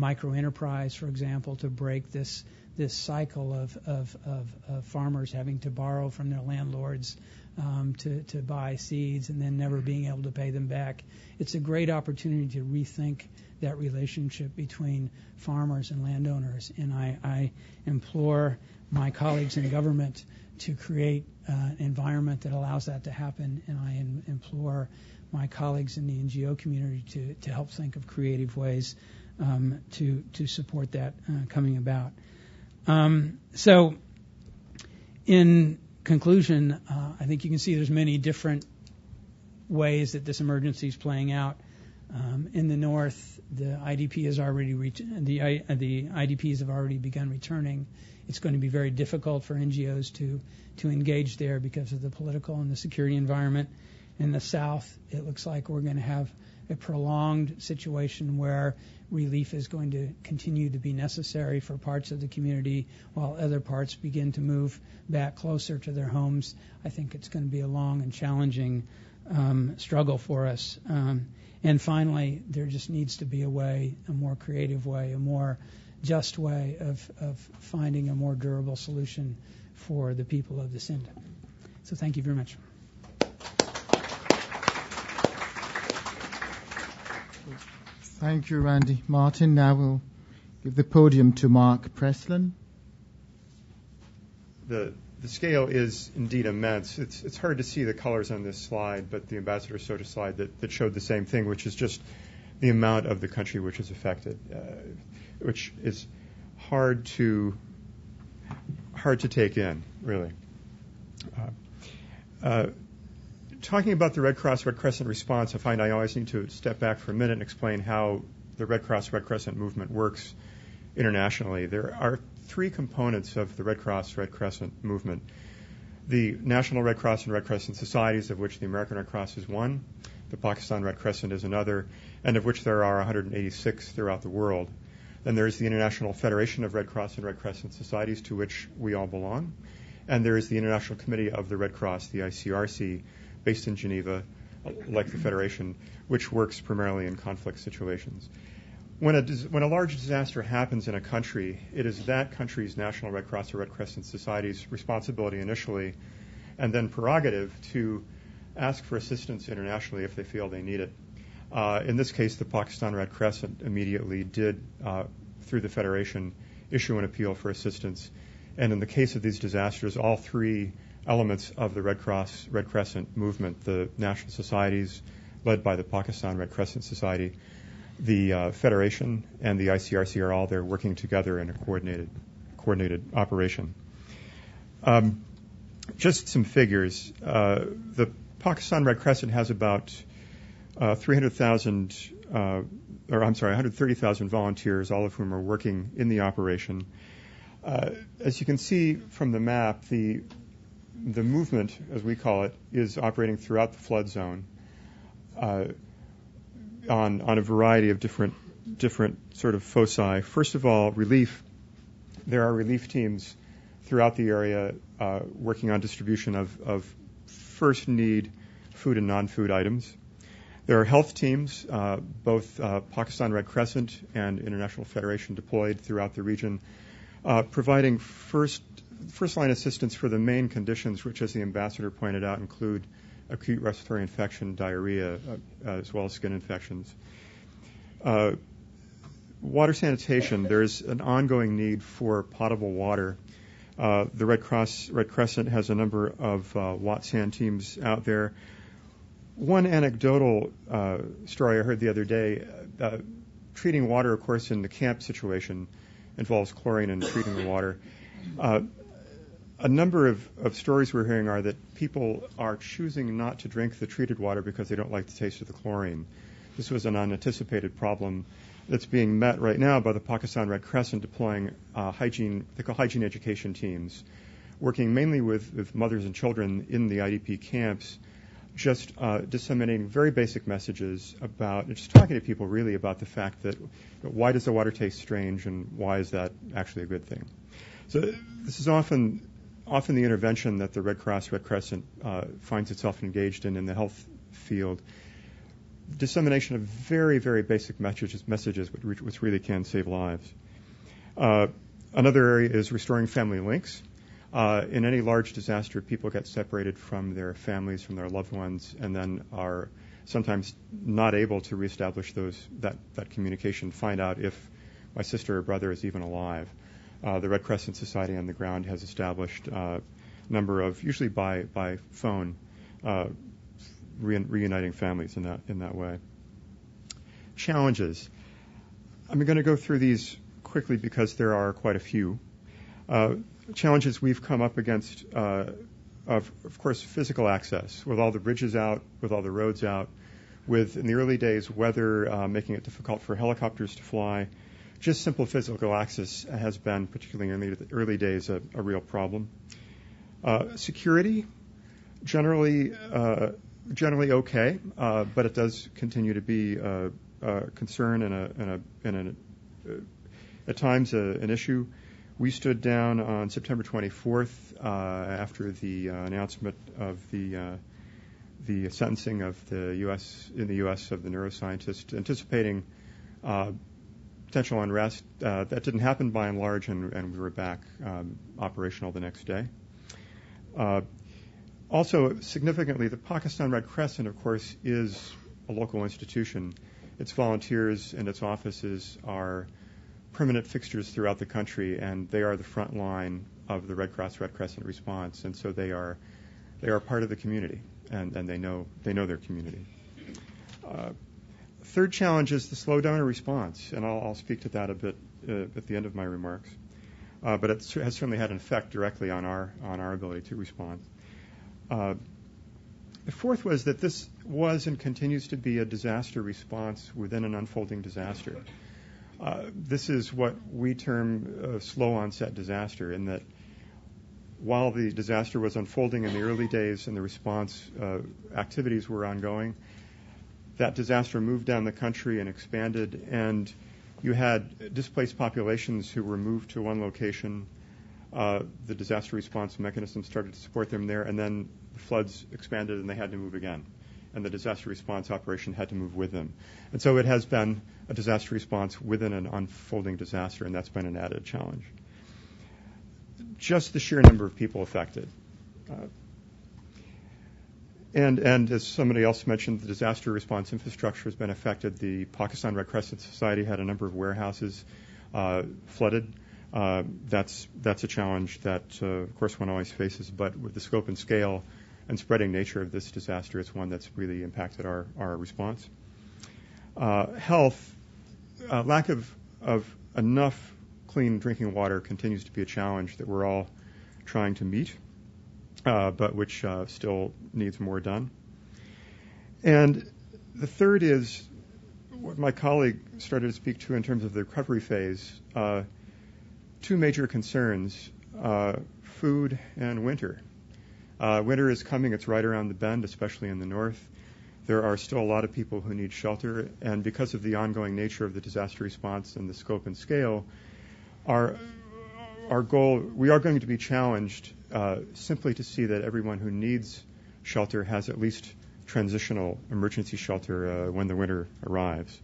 microenterprise, for example, to break this this cycle of, of, of, of farmers having to borrow from their landlords um, to, to buy seeds and then never being able to pay them back. It's a great opportunity to rethink that relationship between farmers and landowners. And I, I implore my colleagues in government to create uh, an environment that allows that to happen. And I in, implore my colleagues in the N G O community to, to help think of creative ways um, to, to support that uh, coming about. Um, so, in conclusion, uh, I think you can see there's many different ways that this emergency is playing out. Um, in the north, the I D P has already re- the uh, the I D Ps have already begun returning. It's going to be very difficult for N G Os to to engage there because of the political and the security environment. In the south, it looks like we're going to have a prolonged situation where relief is going to continue to be necessary for parts of the community while other parts begin to move back closer to their homes. I think it's going to be a long and challenging um, struggle for us. Um, and finally, there just needs to be a way, a more creative way, a more just way of, of finding a more durable solution for the people of the Sindh. So thank you very much. Thank you, Randy Martin. Now we'll give the podium to Mark Preslan. The the scale is indeed immense. It's it's hard to see the colors on this slide, but the ambassador showed a slide that, that showed the same thing, which is just the amount of the country which is affected, uh, which is hard to hard to take in, really. Uh, uh, Talking about the Red Cross, Red Crescent response, I find I always need to step back for a minute and explain how the Red Cross, Red Crescent movement works internationally. There are three components of the Red Cross, Red Crescent movement. The National Red Cross and Red Crescent Societies, of which the American Red Cross is one, the Pakistan Red Crescent is another, and of which there are one hundred eighty-six throughout the world. Then there's the International Federation of Red Cross and Red Crescent Societies, to which we all belong. And there is the International Committee of the Red Cross, the I C R C, based in Geneva, like the Federation, which works primarily in conflict situations. When a, when a large disaster happens in a country, it is that country's National Red Cross or Red Crescent Society's responsibility initially, and then prerogative, to ask for assistance internationally if they feel they need it. Uh, in this case, the Pakistan Red Crescent immediately did, uh, through the Federation, issue an appeal for assistance. And in the case of these disasters, all three elements of the Red Cross, Red Crescent movement, the national societies led by the Pakistan Red Crescent Society, the uh, Federation, and the I C R C are all there working together in a coordinated, coordinated operation. Um, just some figures. Uh, the Pakistan Red Crescent has about uh, three hundred thousand, uh, or I'm sorry, one hundred thirty thousand volunteers, all of whom are working in the operation. Uh, as you can see from the map, the the movement, as we call it, is operating throughout the flood zone uh, on on a variety of different different sort of foci. First of all, relief. There are relief teams throughout the area uh, working on distribution of, of first need food and non-food items. There are health teams, uh, both uh, Pakistan Red Crescent and International Federation deployed throughout the region, uh, providing first first line assistance for the main conditions, which, as the ambassador pointed out, include acute respiratory infection, diarrhea, uh, as well as skin infections. Uh, water sanitation, there is an ongoing need for potable water. Uh, the Red Cross, Red Crescent has a number of uh, Wat San teams out there. One anecdotal uh, story I heard the other day, uh, treating water, of course, in the camp situation involves chlorine and treating the water. Uh, a number of, of stories we're hearing are that people are choosing not to drink the treated water because they don't like the taste of the chlorine. This was an unanticipated problem that's being met right now by the Pakistan Red Crescent deploying uh, hygiene, they call hygiene education teams, working mainly with, with mothers and children in the I D P camps, just uh, disseminating very basic messages about, just talking to people really about the fact that, that why does the water taste strange and why is that actually a good thing. So this is often often the intervention that the Red Cross, Red Crescent uh, finds itself engaged in in the health field. Dissemination of very, very basic messages, messages which, which really can save lives. Uh, another area is restoring family links. Uh, in any large disaster, people get separated from their families, from their loved ones, and then are sometimes not able to reestablish those that, that communication, find out if my sister or brother is even alive. Uh, the Red Crescent Society on the ground has established a uh, number of, usually by by phone, uh, re reuniting families in that in that way. Challenges. I'm going to go through these quickly because there are quite a few uh, challenges we've come up against. Uh, of, of course, physical access, with all the bridges out, with all the roads out, with in the early days weather uh, making it difficult for helicopters to fly. Just simple physical access has been, particularly in the early days, a, a real problem. Uh, security, generally uh, generally okay, uh, but it does continue to be a, a concern and, a, and, a, and a, uh, at times a, an issue. We stood down on September twenty-fourth uh, after the uh, announcement of the uh, the sentencing of the U S in the U S of the neuroscientist, anticipating Uh, potential unrest. Uh, that didn't happen by and large, and, and we were back um, operational the next day. Uh, also, significantly, the Pakistan Red Crescent, of course, is a local institution. Its volunteers and its offices are permanent fixtures throughout the country, and they are the front line of the Red Cross Red Crescent response, and so they are they are part of the community, and, and they know they know their community. Uh, Third challenge is the slow donor response, and I'll, I'll speak to that a bit uh, at the end of my remarks. Uh, but it has certainly had an effect directly on our on our ability to respond. Uh, the fourth was that this was and continues to be a disaster response within an unfolding disaster. Uh, this is what we term a slow onset disaster, in that while the disaster was unfolding in the early days and the response uh, activities were ongoing, that disaster moved down the country and expanded, and you had displaced populations who were moved to one location, uh, the disaster response mechanism started to support them there, and then the floods expanded and they had to move again. And the disaster response operation had to move with them. And so it has been a disaster response within an unfolding disaster, and that's been an added challenge. Just the sheer number of people affected. Uh, and, and as somebody else mentioned, the disaster response infrastructure has been affected. The Pakistan Red Crescent Society had a number of warehouses uh, flooded. Uh, that's, that's a challenge that, uh, of course, one always faces, but with the scope and scale and spreading nature of this disaster, it's one that's really impacted our, our response. Uh, health, uh, lack of, of enough clean drinking water continues to be a challenge that we're all trying to meet, uh, but which uh, still needs more done. And the third is what my colleague started to speak to in terms of the recovery phase, uh, two major concerns, uh, food and winter. Uh, winter is coming. It's right around the bend, especially in the north. There are still a lot of people who need shelter, and because of the ongoing nature of the disaster response and the scope and scale, our our goal, we are going to be challenged uh, simply to see that everyone who needs shelter has at least transitional emergency shelter uh, when the winter arrives.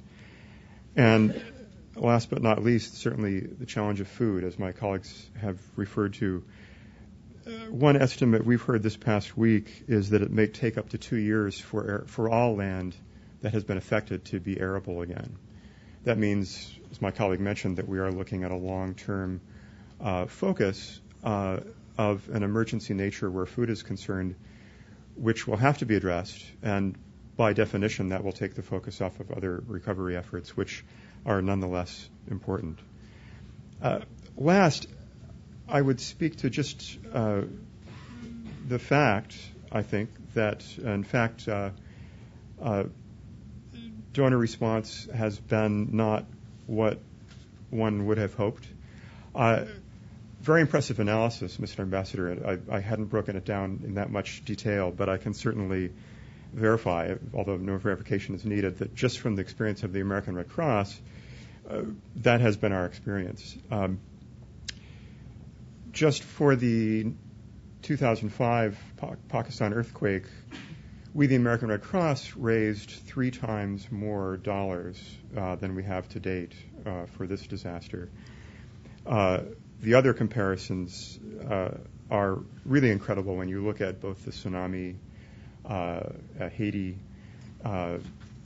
And last but not least, certainly the challenge of food, as my colleagues have referred to. One estimate we've heard this past week is that it may take up to two years for air, for all land that has been affected to be arable again. That means, as my colleague mentioned, that we are looking at a long-term uh, focus uh, of an emergency nature where food is concerned, which will have to be addressed, and by definition that will take the focus off of other recovery efforts, which are nonetheless important. Uh, last, I would speak to just uh, the fact, I think, that, in fact, uh, uh, donor response has been not what one would have hoped. Uh, very impressive analysis, Mister Ambassador. I, I hadn't broken it down in that much detail, but I can certainly verify, although no verification is needed, that just from the experience of the American Red Cross, uh, that has been our experience. Um, Just for the two thousand five pa- Pakistan earthquake, we, the American Red Cross, raised three times more dollars uh, than we have to date uh, for this disaster. Uh, the other comparisons uh, are really incredible when you look at both the tsunami, uh, at Haiti, uh,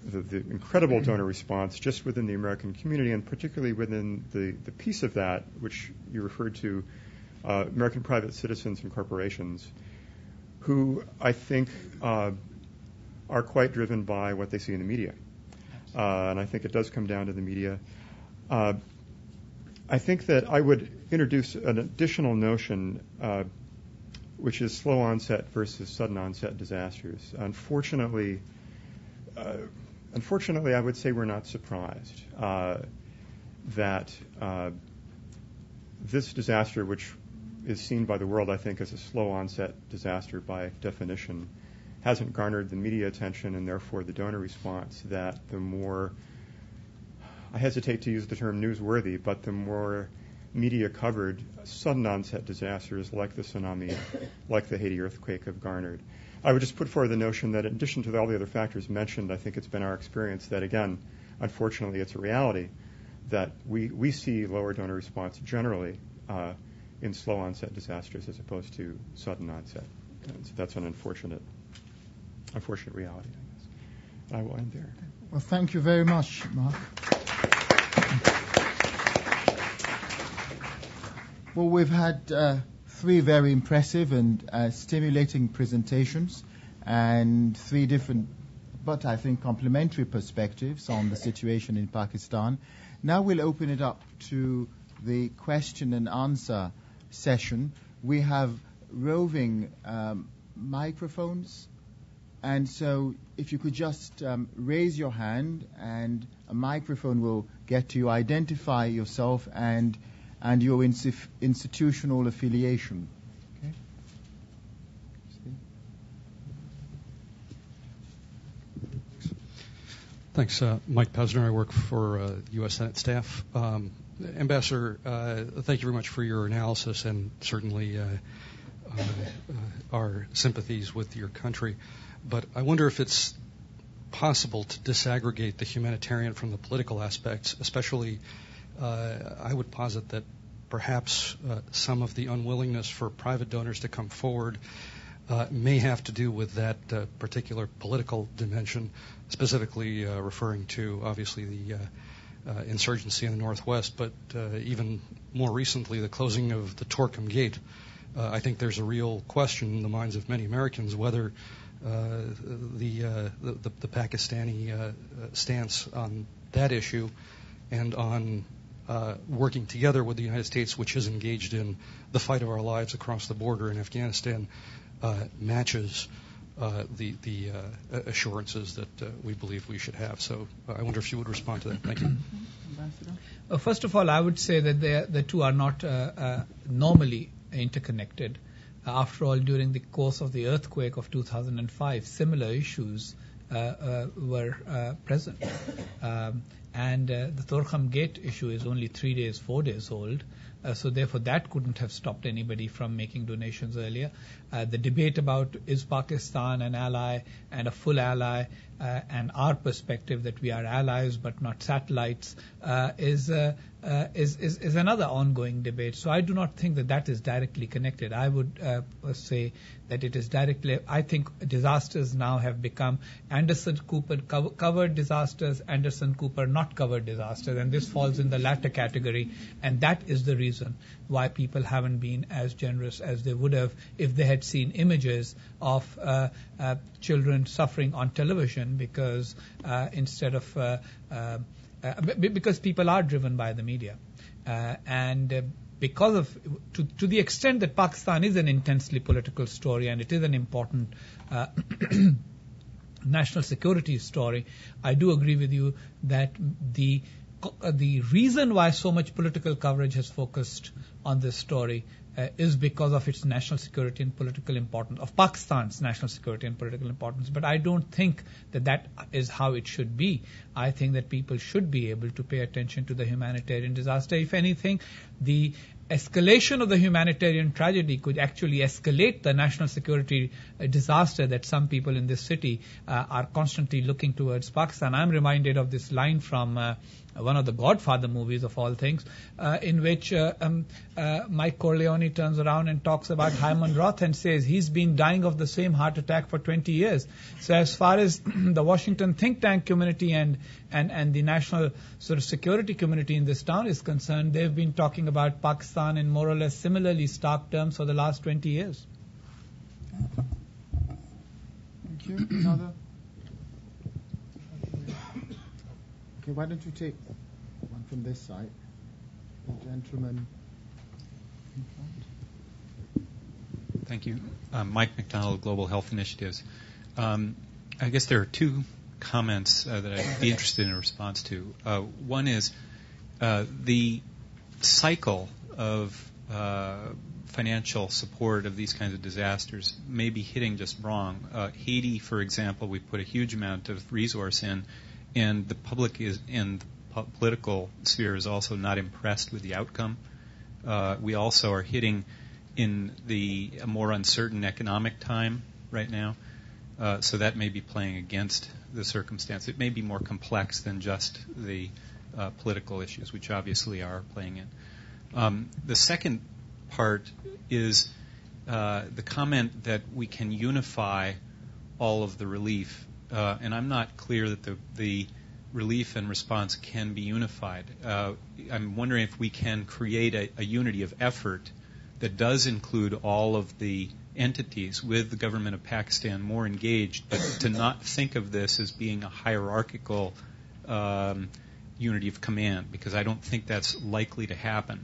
the, the incredible donor response just within the American community, and particularly within the, the piece of that which you referred to, Uh, American private citizens and corporations, who I think uh, are quite driven by what they see in the media. Uh, and I think it does come down to the media. Uh, I think that I would introduce an additional notion, uh, which is slow onset versus sudden onset disasters. Unfortunately, uh, unfortunately, I would say we're not surprised uh, that uh, this disaster, which is seen by the world, I think, as a slow onset disaster by definition, hasn't garnered the media attention and therefore the donor response that the more, I hesitate to use the term newsworthy, but the more media covered sudden onset disasters like the tsunami, like the Haiti earthquake have garnered. I would just put forward the notion that in addition to all the other factors mentioned, I think it's been our experience that, again, unfortunately it's a reality that we, we see lower donor response generally uh, in slow onset disasters as opposed to sudden onset. And so that's an unfortunate, unfortunate reality, I guess. And I will end there. Well, thank you very much, Mark. Well, we've had uh, three very impressive and uh, stimulating presentations and three different, but I think complementary perspectives on the situation in Pakistan. Now we'll open it up to the question and answer session. We have roving um, microphones, and so if you could just um, raise your hand and a microphone will get to you. Identify yourself and and your insif- institutional affiliation. Okay. Thanks, uh, Mike Pesner. I work for uh, U S Senate staff. Um, Ambassador, uh, thank you very much for your analysis, and certainly uh, uh, our sympathies with your country. But I wonder if it's possible to disaggregate the humanitarian from the political aspects, especially uh, I would posit that perhaps uh, some of the unwillingness for private donors to come forward uh, may have to do with that uh, particular political dimension, specifically uh, referring to, obviously, the uh, uh, insurgency in the Northwest, but uh, even more recently, the closing of the Torkham Gate. Uh, I think there's a real question in the minds of many Americans whether Uh, the, uh, the the Pakistani uh, stance on that issue and on uh, working together with the United States, which is engaged in the fight of our lives across the border in Afghanistan, uh, matches uh, the, the uh, assurances that uh, we believe we should have. So uh, I wonder if you would respond to that. Thank you. Well, first of all, I would say that the two are not uh, uh, normally interconnected. After all, during the course of the earthquake of two thousand five, similar issues uh, uh, were uh, present. Um, and uh, the Torkham Gate issue is only three days, four days old. Uh, so therefore, that couldn't have stopped anybody from making donations earlier. Uh, the debate about is Pakistan an ally and a full ally, uh, and our perspective that we are allies but not satellites uh, is, uh, uh, is, is is another ongoing debate. So I do not think that that is directly connected. I would uh, say that it is directly. I think disasters now have become Anderson Cooper co- covered disasters, Anderson Cooper not covered disasters, and this falls in the latter category. And that is the reason why people haven't been as generous as they would have if they had seen images of uh, uh, children suffering on television, because uh, instead of uh, uh, uh, because people are driven by the media, uh, and uh, because of to, to the extent that Pakistan is an intensely political story and it is an important uh, national security story, I do agree with you that the the reason why so much political coverage has focused on this story Uh, is because of its national security and political importance, of Pakistan's national security and political importance. But I don't think that that is how it should be. I think that people should be able to pay attention to the humanitarian disaster. If anything, the escalation of the humanitarian tragedy could actually escalate the national security disaster that some people in this city uh, are constantly looking towards Pakistan. I'm reminded of this line from uh, one of the Godfather movies of all things, uh, in which uh, um, uh, Mike Corleone turns around and talks about Hyman Roth and says he's been dying of the same heart attack for twenty years. So as far as the Washington think tank community and, and, and the national sort of security community in this town is concerned, they've been talking about Pakistan in more or less similarly stark terms for the last twenty years. Thank you. Another? Okay, why don't you take one from this side? The gentleman in front. Thank you. Um, Mike McDonald, Global Health Initiatives. Um, I guess there are two comments uh, that I'd be interested in a response to. Uh, one is uh, the cycle of uh, financial support of these kinds of disasters may be hitting just wrong. Uh, Haiti, for example, we put a huge amount of resource in, and the public is, and the po- political sphere is also not impressed with the outcome. Uh, we also are hitting in the a more uncertain economic time right now, uh, so that may be playing against the circumstance. It may be more complex than just the uh, political issues, which obviously are playing in. Um, the second part is uh, the comment that we can unify all of the relief. Uh, and I'm not clear that the, the relief and response can be unified. Uh, I'm wondering if we can create a, a unity of effort that does include all of the entities, with the government of Pakistan more engaged, but to not think of this as being a hierarchical um, unity of command, because I don't think that's likely to happen.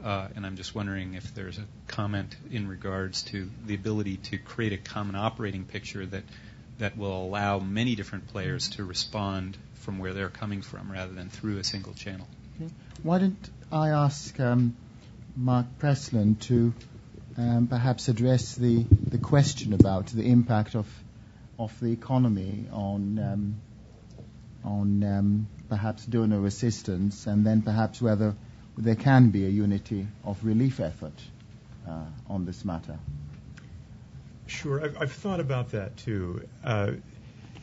Uh, and I'm just wondering if there's a comment in regards to the ability to create a common operating picture that that will allow many different players to respond from where they're coming from rather than through a single channel. Okay. Why don't I ask um, Mark Preslan to um, perhaps address the, the question about the impact of of the economy on um, on um, perhaps donor assistance, and then perhaps whether there can be a unity of relief effort uh, on this matter? Sure. I've, I've thought about that, too. Uh,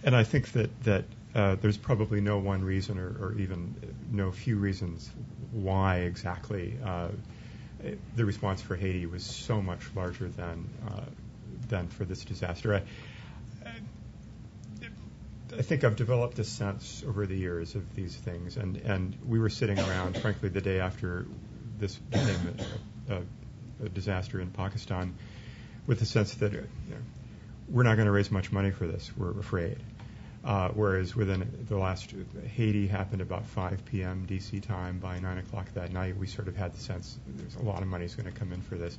and I think that, that uh, there's probably no one reason or, or even no few reasons why exactly uh, the response for Haiti was so much larger than uh, than for this disaster. I, I think I've developed a sense over the years of these things, and, and we were sitting around, frankly, the day after this became a, a, a disaster in Pakistan, with the sense that you know, we're not going to raise much money for this, we're afraid. Uh, whereas within the last, Haiti happened about five p.m. D C time. By nine o'clock that night, we sort of had the sense there's a lot of money is going to come in for this.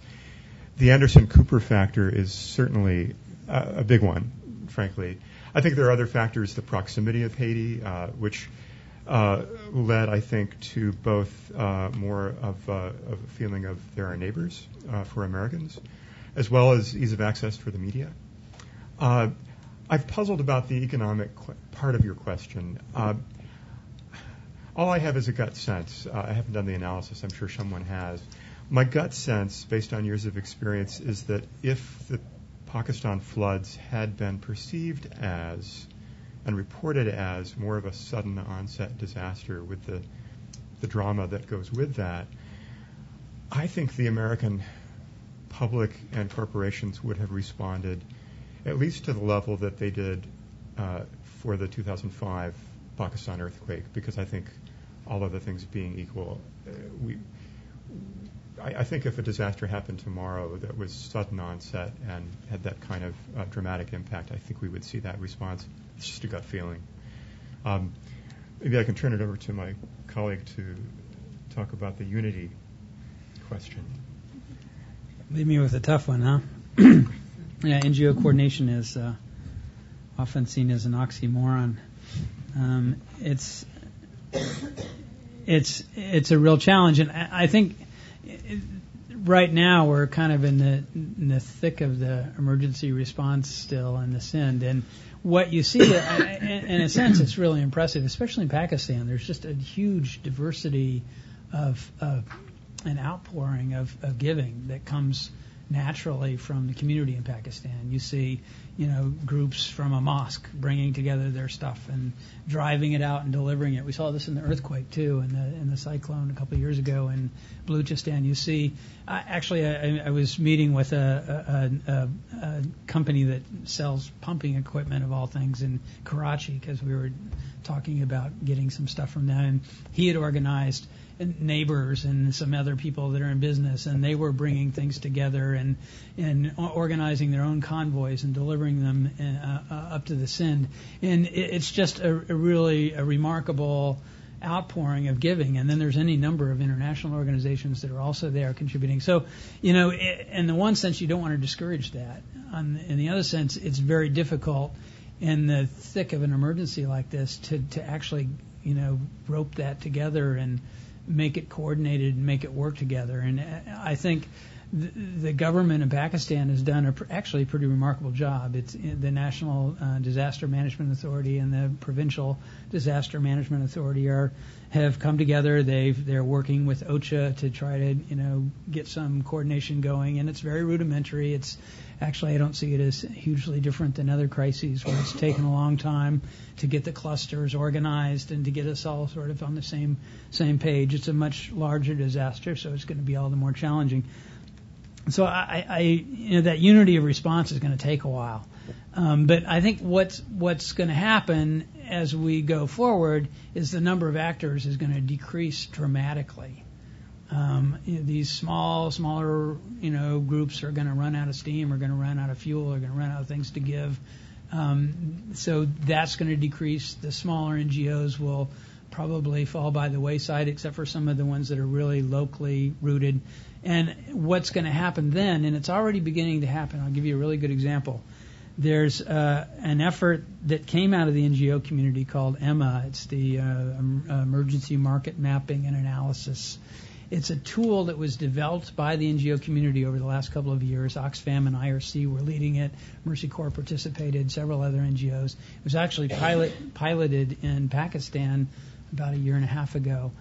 The Anderson Cooper factor is certainly uh, a big one, frankly. I think there are other factors, the proximity of Haiti, uh, which uh, led, I think, to both uh, more of, uh, of a feeling of they're our neighbors uh, for Americans, as well as ease of access for the media. Uh, I've puzzled about the economic qu- part of your question. Uh, all I have is a gut sense. Uh, I haven't done the analysis. I'm sure someone has. My gut sense, based on years of experience, is that if the Pakistan floods had been perceived as and reported as more of a sudden onset disaster with the, the drama that goes with that, I think the American public and corporations would have responded at least to the level that they did uh, for the two thousand five Pakistan earthquake, because I think all other things being equal, uh, we, I, I think if a disaster happened tomorrow that was sudden onset and had that kind of uh, dramatic impact, I think we would see that response. It's just a gut feeling. Um, maybe I can turn it over to my colleague to talk about the unity question. Leave me with a tough one, huh? Yeah, N G O coordination is uh, often seen as an oxymoron. Um, it's it's it's a real challenge, and I, I think it, right now we're kind of in the in the thick of the emergency response still in the Sindh. And what you see, I, in a sense, it's really impressive, especially in Pakistan. There's just a huge diversity of, of an outpouring of, of giving that comes naturally from the community in Pakistan. You see, you know, groups from a mosque bringing together their stuff and driving it out and delivering it. We saw this in the earthquake, too, in the, in the cyclone a couple of years ago in Balochistan. You see, I, actually, I, I was meeting with a a, a a company that sells pumping equipment, of all things, in Karachi, because we were talking about getting some stuff from them. And he had organized neighbors and some other people that are in business, and they were bringing things together and, and organizing their own convoys and delivering them in, uh, uh, up to the Sindh. And it, it's just a, a really a remarkable outpouring of giving. And then there's any number of international organizations that are also there contributing. So, you know, it, in the one sense, you don't want to discourage that. On, in the other sense, it's very difficult in the thick of an emergency like this to, to actually, you know, rope that together and make it coordinated and make it work together. And I think th- the government in Pakistan has done a pr- actually a pretty remarkable job. It's the National uh, Disaster Management Authority and the Provincial Disaster Management Authority are have come together. They've they're working with OCHA to try to, you know, get some coordination going, and it's very rudimentary. It's actually, I don't see it as hugely different than other crises where it's taken a long time to get the clusters organized and to get us all sort of on the same same page. It's a much larger disaster, so it's going to be all the more challenging. So I, I you know, that unity of response is going to take a while. Um, but I think what's what's going to happen as we go forward is the number of actors is going to decrease dramatically. Um, you know, these small, smaller, you know, groups are going to run out of steam, are going to run out of fuel, are going to run out of things to give. Um, so that's going to decrease. The smaller N G Os will probably fall by the wayside, except for some of the ones that are really locally rooted. And what's going to happen then, and it's already beginning to happen, I'll give you a really good example. There's uh, an effort that came out of the N G O community called EMMA. It's the uh, Emergency Market Mapping and Analysis. It's a tool that was developed by the N G O community over the last couple of years. Oxfam and I R C were leading it. Mercy Corps participated, several other N G Os. It was actually pilot, piloted in Pakistan about a year and a half ago.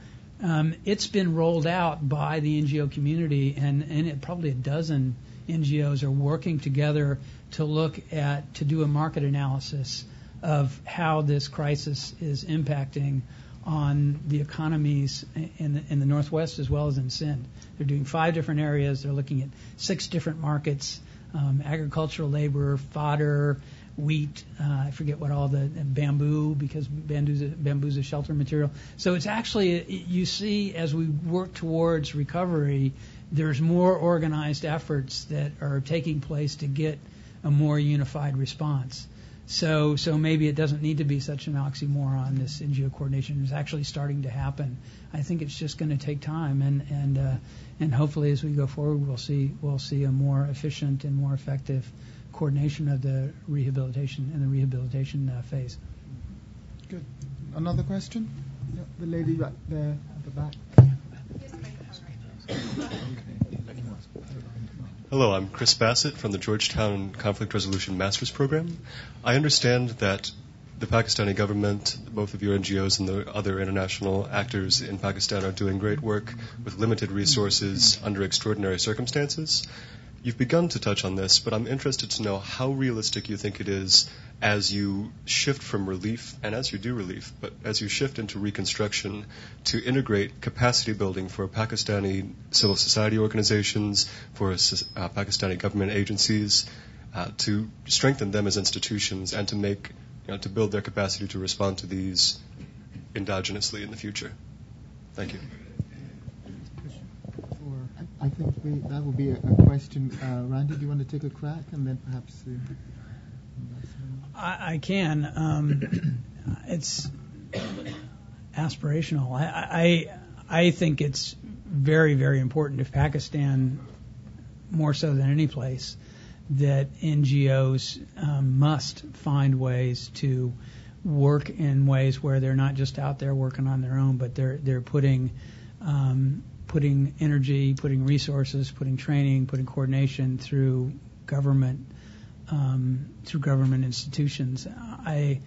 Um, it's been rolled out by the N G O community, and, and it, probably a dozen N G Os are working together to look at, to do a market analysis of how this crisis is impacting on the economies in the, in the Northwest as well as in Sindh. They're doing five different areas. They're looking at six different markets, um, agricultural labor, fodder, wheat, uh, I forget what all the, bamboo, because bamboo's a, bamboo's a shelter material. So it's actually, you see, as we work towards recovery, there's more organized efforts that are taking place to get a more unified response. So so maybe it doesn't need to be such an oxymoron. This N G O coordination is actually starting to happen. I think it's just going to take time, and and uh, and hopefully as we go forward, we'll see we'll see a more efficient and more effective coordination of the rehabilitation and the rehabilitation uh, phase. Good. Another question? Yeah, the lady back there at the back. Hello, I'm Chris Bassett from the Georgetown Conflict Resolution Master's Program. I understand that the Pakistani government, both of your N G Os and the other international actors in Pakistan, are doing great work with limited resources under extraordinary circumstances. You've begun to touch on this, but I'm interested to know how realistic you think it is as you shift from relief, and as you do relief, but as you shift into reconstruction, to integrate capacity building for Pakistani civil society organizations, for uh, Pakistani government agencies, uh, to strengthen them as institutions and to make, you know, to build their capacity to respond to these endogenously in the future. Thank you. I think we, that will be a, a question. Uh, Randy, do you want to take a crack, and then perhaps? Uh, I, I can. Um, it's aspirational. I, I I think it's very, very important if Pakistan, more so than any place, that N G Os um, must find ways to work in ways where they're not just out there working on their own, but they're they're putting. Um, putting energy, putting resources, putting training, putting coordination through government, um, through government institutions. I,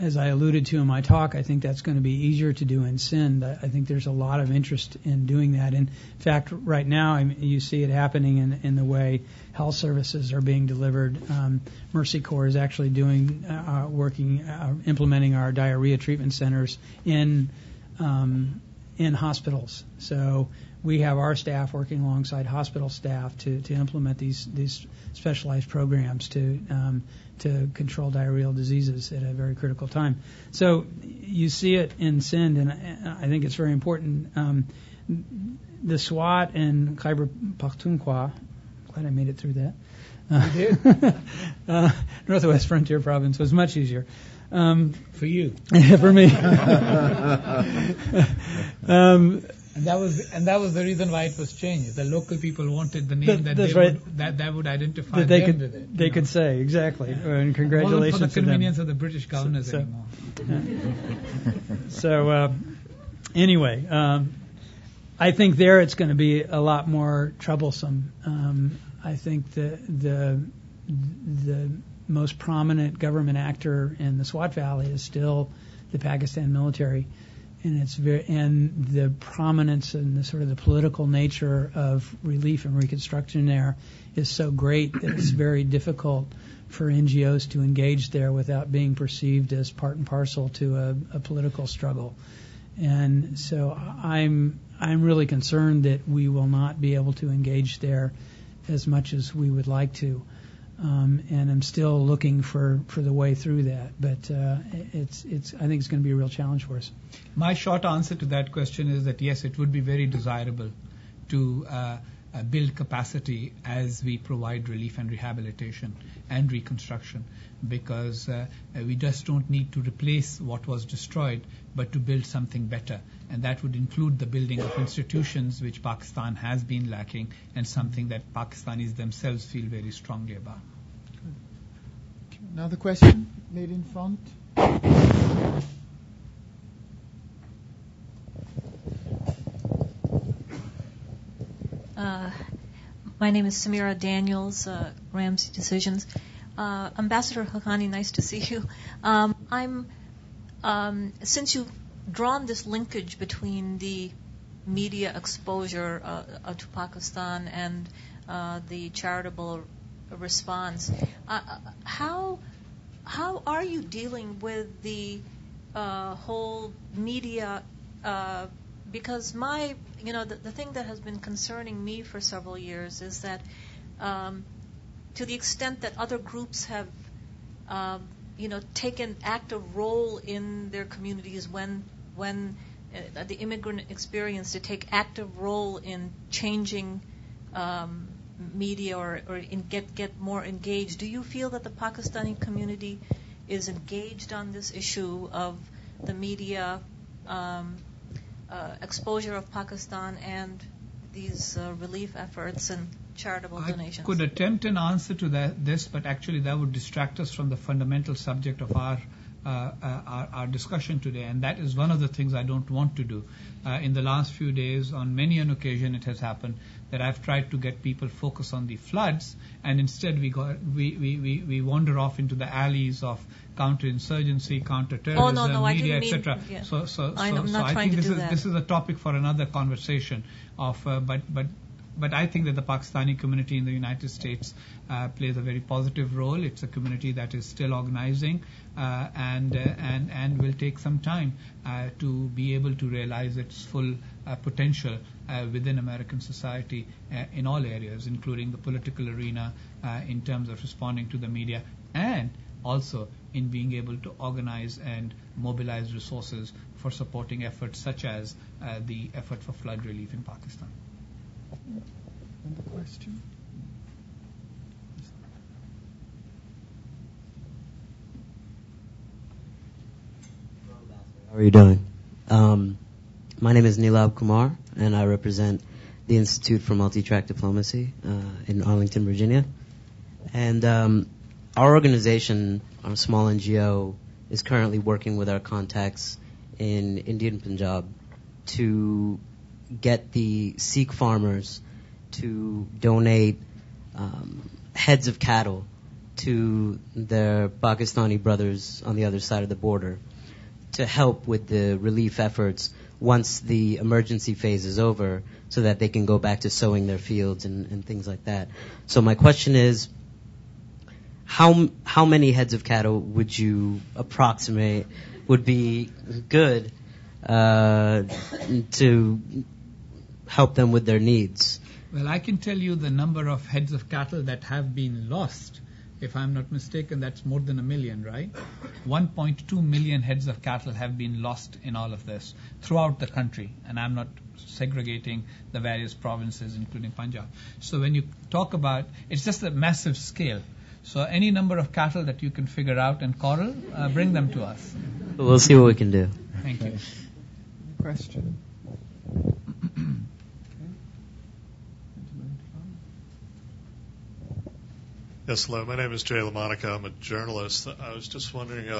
as I alluded to in my talk, I think that's going to be easier to do in Sindh. I think there's a lot of interest in doing that. In fact, right now, I mean, you see it happening in, in the way health services are being delivered. Um, Mercy Corps is actually doing, uh, working, uh, implementing our diarrhea treatment centers in um, in hospitals. So we have our staff working alongside hospital staff to, to implement these these specialized programs to um, to control diarrheal diseases at a very critical time. So you see it in Sindh, and I think it's very important. Um, the SWAT and Khyber Pakhtunkhwa, glad I made it through that. Uh, uh, Northwest Frontier Province was much easier. Um, for you, for me. um, and that was and that was the reason why it was changed. The local people wanted the name that, that they right. would that, that would identify that they them could with it, they know? could say exactly. Yeah. And congratulations for the convenience to them. of the British governors so, so, anymore. Yeah. so uh, anyway, um, I think there it's going to be a lot more troublesome. Um, I think the the the. most prominent government actor in the Swat Valley is still the Pakistan military, and it's very, and the prominence and the sort of the political nature of relief and reconstruction there is so great that it's very difficult for N G Os to engage there without being perceived as part and parcel to a, a political struggle. And so I'm I'm really concerned that we will not be able to engage there as much as we would like to. Um, and I'm still looking for, for the way through that, but uh, it's it's. I think it's going to be a real challenge for us. My short answer to that question is that yes, it would be very desirable to uh, uh, build capacity as we provide relief and rehabilitation and reconstruction, because uh, we just don't need to replace what was destroyed, but to build something better, and that would include the building of institutions, which Pakistan has been lacking, and something that Pakistanis themselves feel very strongly about. Good. Another question, lady in front. Uh, my name is Samira Daniels, uh, Ramsey Decisions. Uh, Ambassador Haqqani, nice to see you. Um, I'm um, since you drawn this linkage between the media exposure uh, uh, to Pakistan and uh, the charitable response. Uh, how how are you dealing with the uh, whole media? Uh, because my you know the, the thing that has been concerning me for several years is that um, to the extent that other groups have uh, you know taken active role in their communities when when Uh, the immigrant experience to take active role in changing um, media or, or in get, get more engaged. Do you feel that the Pakistani community is engaged on this issue of the media um, uh, exposure of Pakistan and these uh, relief efforts and charitable I donations? I could attempt an answer to that, this, but actually that would distract us from the fundamental subject of our Uh, uh, our, our discussion today, and that is one of the things I don't want to do. Uh, in the last few days, on many an occasion, it has happened that I've tried to get people focused on the floods, and instead we go we we, we, we wander off into the alleys of counterinsurgency, counterterrorism, oh, no, no, media, et cetera. Yeah. So so so I, so, so I think this is that. this is a topic for another conversation. Of uh, but but. But I think that the Pakistani community in the United States uh, plays a very positive role. It's a community that is still organizing uh, and, uh, and and will take some time uh, to be able to realize its full uh, potential uh, within American society uh, in all areas, including the political arena, uh, in terms of responding to the media, and also in being able to organize and mobilize resources for supporting efforts such as uh, the effort for flood relief in Pakistan. Another question? How are you doing? Um, my name is Nilab Kumar, and I represent the Institute for Multi-Track Diplomacy uh, in Arlington, Virginia. And um, our organization, our small N G O, is currently working with our contacts in India and Punjab to get the Sikh farmers to donate um, heads of cattle to their Pakistani brothers on the other side of the border to help with the relief efforts once the emergency phase is over, so that they can go back to sowing their fields and, and things like that. So my question is, how how many heads of cattle would you approximate would be good uh, to help them with their needs? Well, I can tell you the number of heads of cattle that have been lost. If I'm not mistaken, that's more than a million, right? one point two million heads of cattle have been lost in all of this throughout the country, and I'm not segregating the various provinces, including Punjab. So when you talk about, it's just a massive scale. So any number of cattle that you can figure out and corral, uh, bring them to us. We'll see what we can do. Thank you. Question? Yes, hello. My name is Jay LaMonica. I'm a journalist. I was just wondering, uh,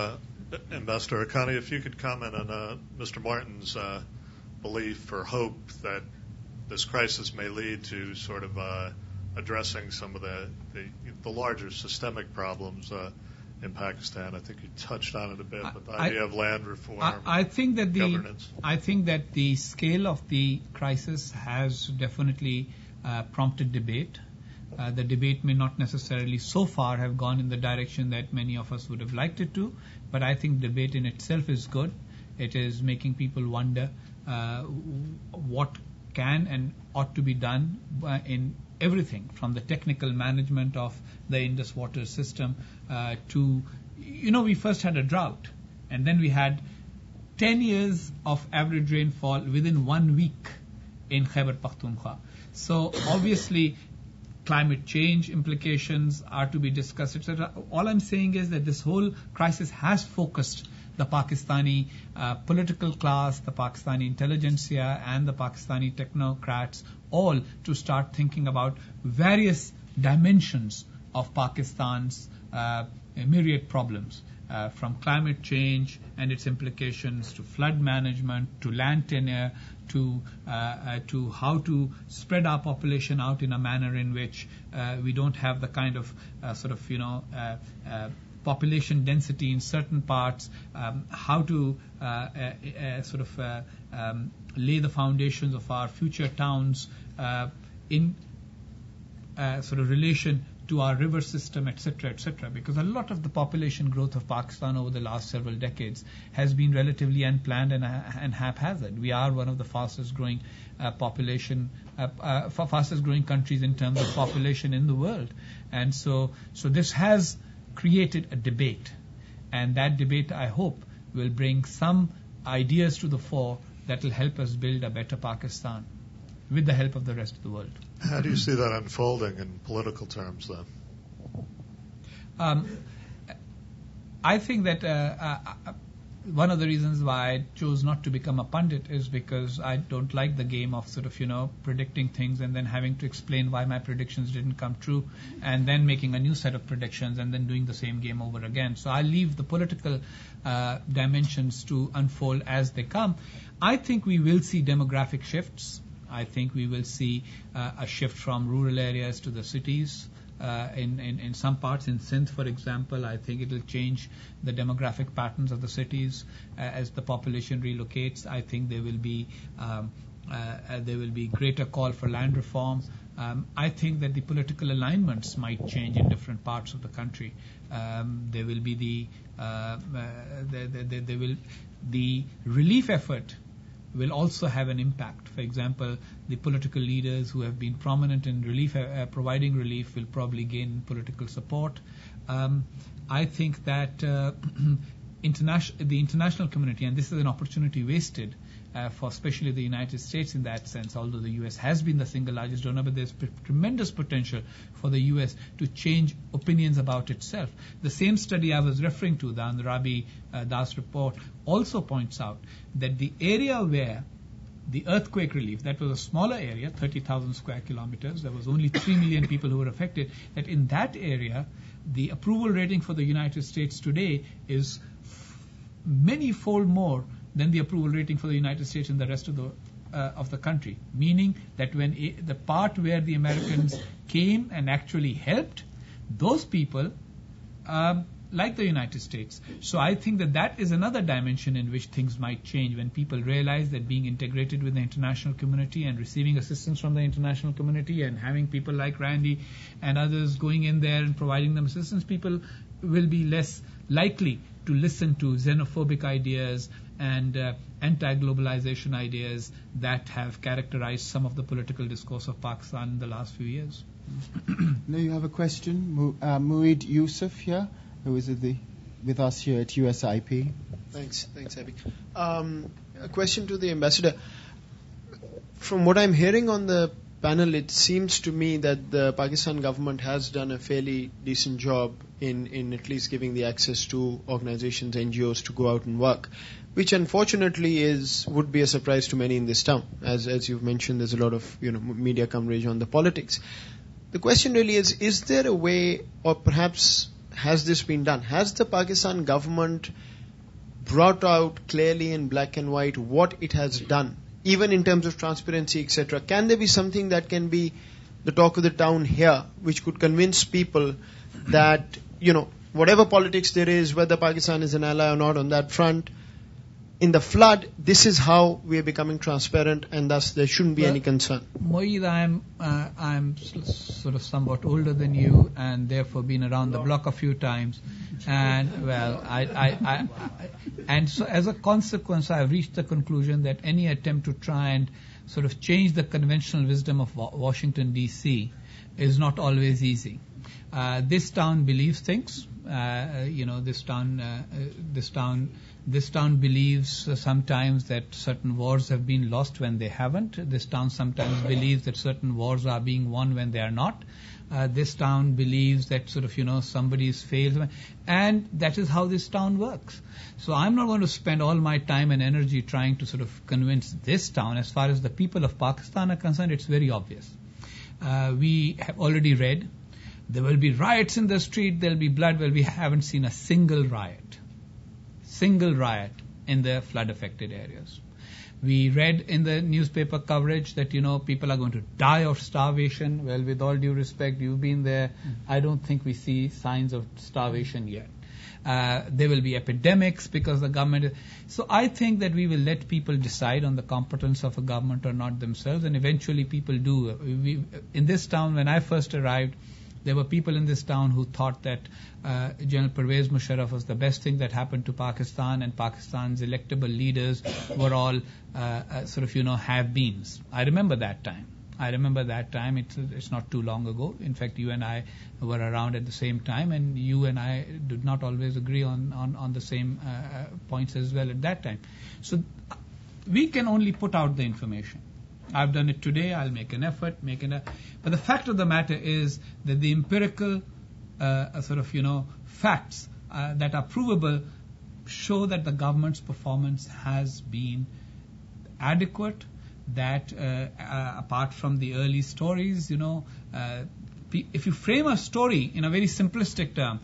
Ambassador Haqqani, if you could comment on uh, Mister Martin's uh, belief or hope that this crisis may lead to sort of uh, addressing some of the, the, the larger systemic problems uh, in Pakistan. I think you touched on it a bit, but the I, idea of land reform, I, I think that the, governance. I think that the scale of the crisis has definitely uh, prompted debate. Uh, the debate may not necessarily so far have gone in the direction that many of us would have liked it to, but I think debate in itself is good. It is making people wonder uh, what can and ought to be done in everything, from the technical management of the Indus water system uh, to, you know, we first had a drought, and then we had ten years of average rainfall within one week in Khyber Pakhtunkhwa. So obviously, climate change implications are to be discussed, et cetera. All I'm saying is that this whole crisis has focused the Pakistani uh, political class, the Pakistani intelligentsia, and the Pakistani technocrats all to start thinking about various dimensions of Pakistan's uh, myriad problems, uh, from climate change and its implications to flood management, to land tenure, to uh, uh, to how to spread our population out in a manner in which uh, we don't have the kind of uh, sort of, you know, uh, uh, population density in certain parts, um, how to uh, uh, uh, sort of uh, um, lay the foundations of our future towns uh, in uh, sort of relation to our river system, et cetera, et cetera, because a lot of the population growth of Pakistan over the last several decades has been relatively unplanned and, uh, and haphazard. We are one of the fastest growing uh, population, uh, uh, fastest growing countries in terms of population in the world, and so so this has created a debate, and that debate, I hope, will bring some ideas to the fore that will help us build a better Pakistan with the help of the rest of the world. How do you see that unfolding in political terms, then? Um, I think that uh, uh, one of the reasons why I chose not to become a pundit is because I don't like the game of sort of, you know, predicting things and then having to explain why my predictions didn't come true and then making a new set of predictions and then doing the same game over again. So I leave the political uh, dimensions to unfold as they come. I think we will see demographic shifts. I think we will see uh, a shift from rural areas to the cities. Uh, in, in, in some parts, in Sindh, for example, I think it will change the demographic patterns of the cities uh, as the population relocates. I think there will be um, uh, there will be greater call for land reform. Um, I think that the political alignments might change in different parts of the country. Um, there will be the uh, uh, there, there, there will the relief effort will also have an impact. For example, the political leaders who have been prominent in relief, uh, providing relief, will probably gain political support. Um, I think that uh, international, the international community, and this is an opportunity wasted uh, for especially the United States in that sense, although the U S has been the single largest donor, but there's p- tremendous potential for the U S to change opinions about itself. The same study I was referring to, the Andrabi uh, Das report, also points out that the area where the earthquake relief, that was a smaller area, thirty thousand square kilometers, there was only three million people who were affected, that in that area, the approval rating for the United States today is many-fold more than the approval rating for the United States and the rest of the uh, of the country, meaning that when a, the part where the Americans came and actually helped, those people um, like the United States. So I think that that is another dimension in which things might change when people realize that being integrated with the international community and receiving assistance from the international community and having people like Randy and others going in there and providing them assistance, people will be less likely to listen to xenophobic ideas and uh, anti-globalization ideas that have characterized some of the political discourse of Pakistan in the last few years. Now you have a question. Mu- uh, Muid Yusuf here, who is the, with us here at U S I P. Thanks, thanks, Abhi. Um, a question to the ambassador. From what I'm hearing on the panel, it seems to me that the Pakistan government has done a fairly decent job in, in at least giving the access to organizations, N G Os to go out and work, which unfortunately is would be a surprise to many in this town. As as you've mentioned, there's a lot of you know media coverage on the politics. The question really is, is there a way, or perhaps has this been done? Has the Pakistan government brought out clearly in black and white what it has done, even in terms of transparency, et cetera? Can there be something that can be the talk of the town here, which could convince people that, you know, whatever politics there is, whether Pakistan is an ally or not on that front, in the flood, this is how we are becoming transparent, and thus there shouldn't be well, any concern. Moeed, I'm, uh, I'm sort of somewhat older than you, and therefore been around the block a few times. And well, I, I, I, I and so as a consequence, I've reached the conclusion that any attempt to try and sort of change the conventional wisdom of Washington D C is not always easy. Uh, this town believes things. Uh, you know, this town, uh, this town. This town believes uh, sometimes that certain wars have been lost when they haven't. This town sometimes believes that certain wars are being won when they are not. Uh, this town believes that sort of, you know, somebody's failed. And that is how this town works. So I'm not going to spend all my time and energy trying to sort of convince this town. As far as the people of Pakistan are concerned, it's very obvious. Uh, we have already read. There will be riots in the street. There will be blood. Well, we haven't seen a single riot. single riot in the flood-affected areas. We read in the newspaper coverage that, you know, people are going to die of starvation. Well, with all due respect, you've been there. I don't think we see signs of starvation yet. Uh, there will be epidemics because the government is. So I think that we will let people decide on the competence of a government or not themselves, and eventually people do. We, in this town, when I first arrived, there were people in this town who thought that uh, General Pervez Musharraf was the best thing that happened to Pakistan, and Pakistan's electable leaders were all uh, uh, sort of, you know, have-beens. I remember that time. I remember that time. It's, it's not too long ago. In fact, you and I were around at the same time, and you and I did not always agree on, on, on the same uh, points as well at that time. So we can only put out the information. I've done it today. I'll make an effort. Make an. But the fact of the matter is that the empirical uh, sort of, you know, facts uh, that are provable show that the government's performance has been adequate, that uh, uh, apart from the early stories, you know, uh, if you frame a story in a very simplistic term,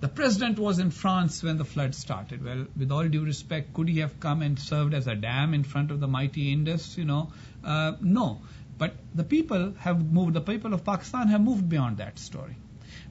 the president was in France when the flood started. Well, with all due respect, could he have come and served as a dam in front of the mighty Indus? You know, uh, no. But the people have moved, the people of Pakistan have moved beyond that story.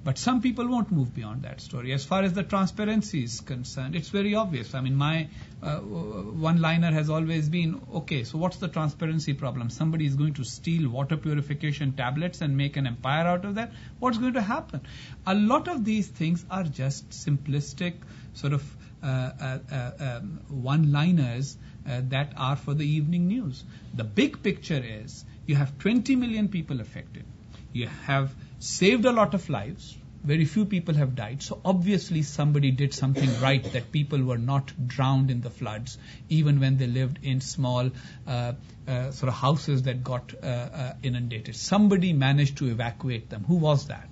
But some people won't move beyond that story. As far as the transparency is concerned, it's very obvious. I mean, my uh, one-liner has always been, okay, so what's the transparency problem? Somebody is going to steal water purification tablets and make an empire out of that? What's going to happen? A lot of these things are just simplistic sort of uh, uh, uh, um, one-liners uh, that are for the evening news. The big picture is you have twenty million people affected. You have saved a lot of lives. Very few people have died. So obviously somebody did something right, that people were not drowned in the floods, even when they lived in small uh, uh, sort of houses that got uh, uh, inundated. Somebody managed to evacuate them. Who was that?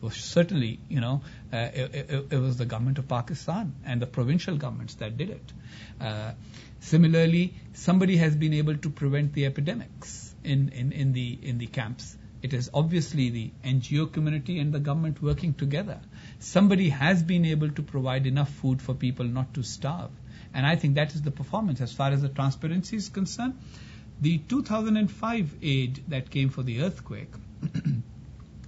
Well, certainly, you know, uh, it, it, it was the government of Pakistan and the provincial governments that did it. Uh, similarly, somebody has been able to prevent the epidemics in, in, in the in the camps. It is obviously the N G O community and the government working together. Somebody has been able to provide enough food for people not to starve. And I think that is the performance. As far as the transparency is concerned, the two thousand five aid that came for the earthquake,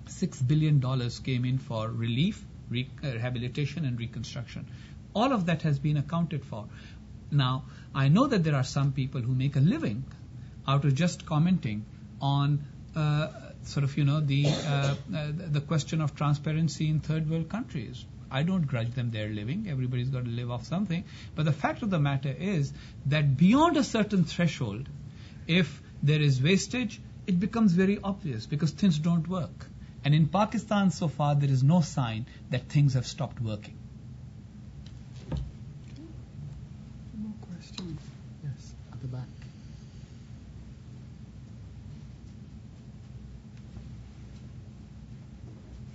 six billion dollars came in for relief, re- rehabilitation, and reconstruction. All of that has been accounted for. Now, I know that there are some people who make a living out of just commenting on Uh, sort of, you know, the uh, uh, the question of transparency in third world countries. I don't grudge them their living. Everybody's got to live off something. But the fact of the matter is that beyond a certain threshold, if there is wastage, it becomes very obvious because things don't work. And in Pakistan so far, there is no sign that things have stopped working. More questions? Yes, at the back.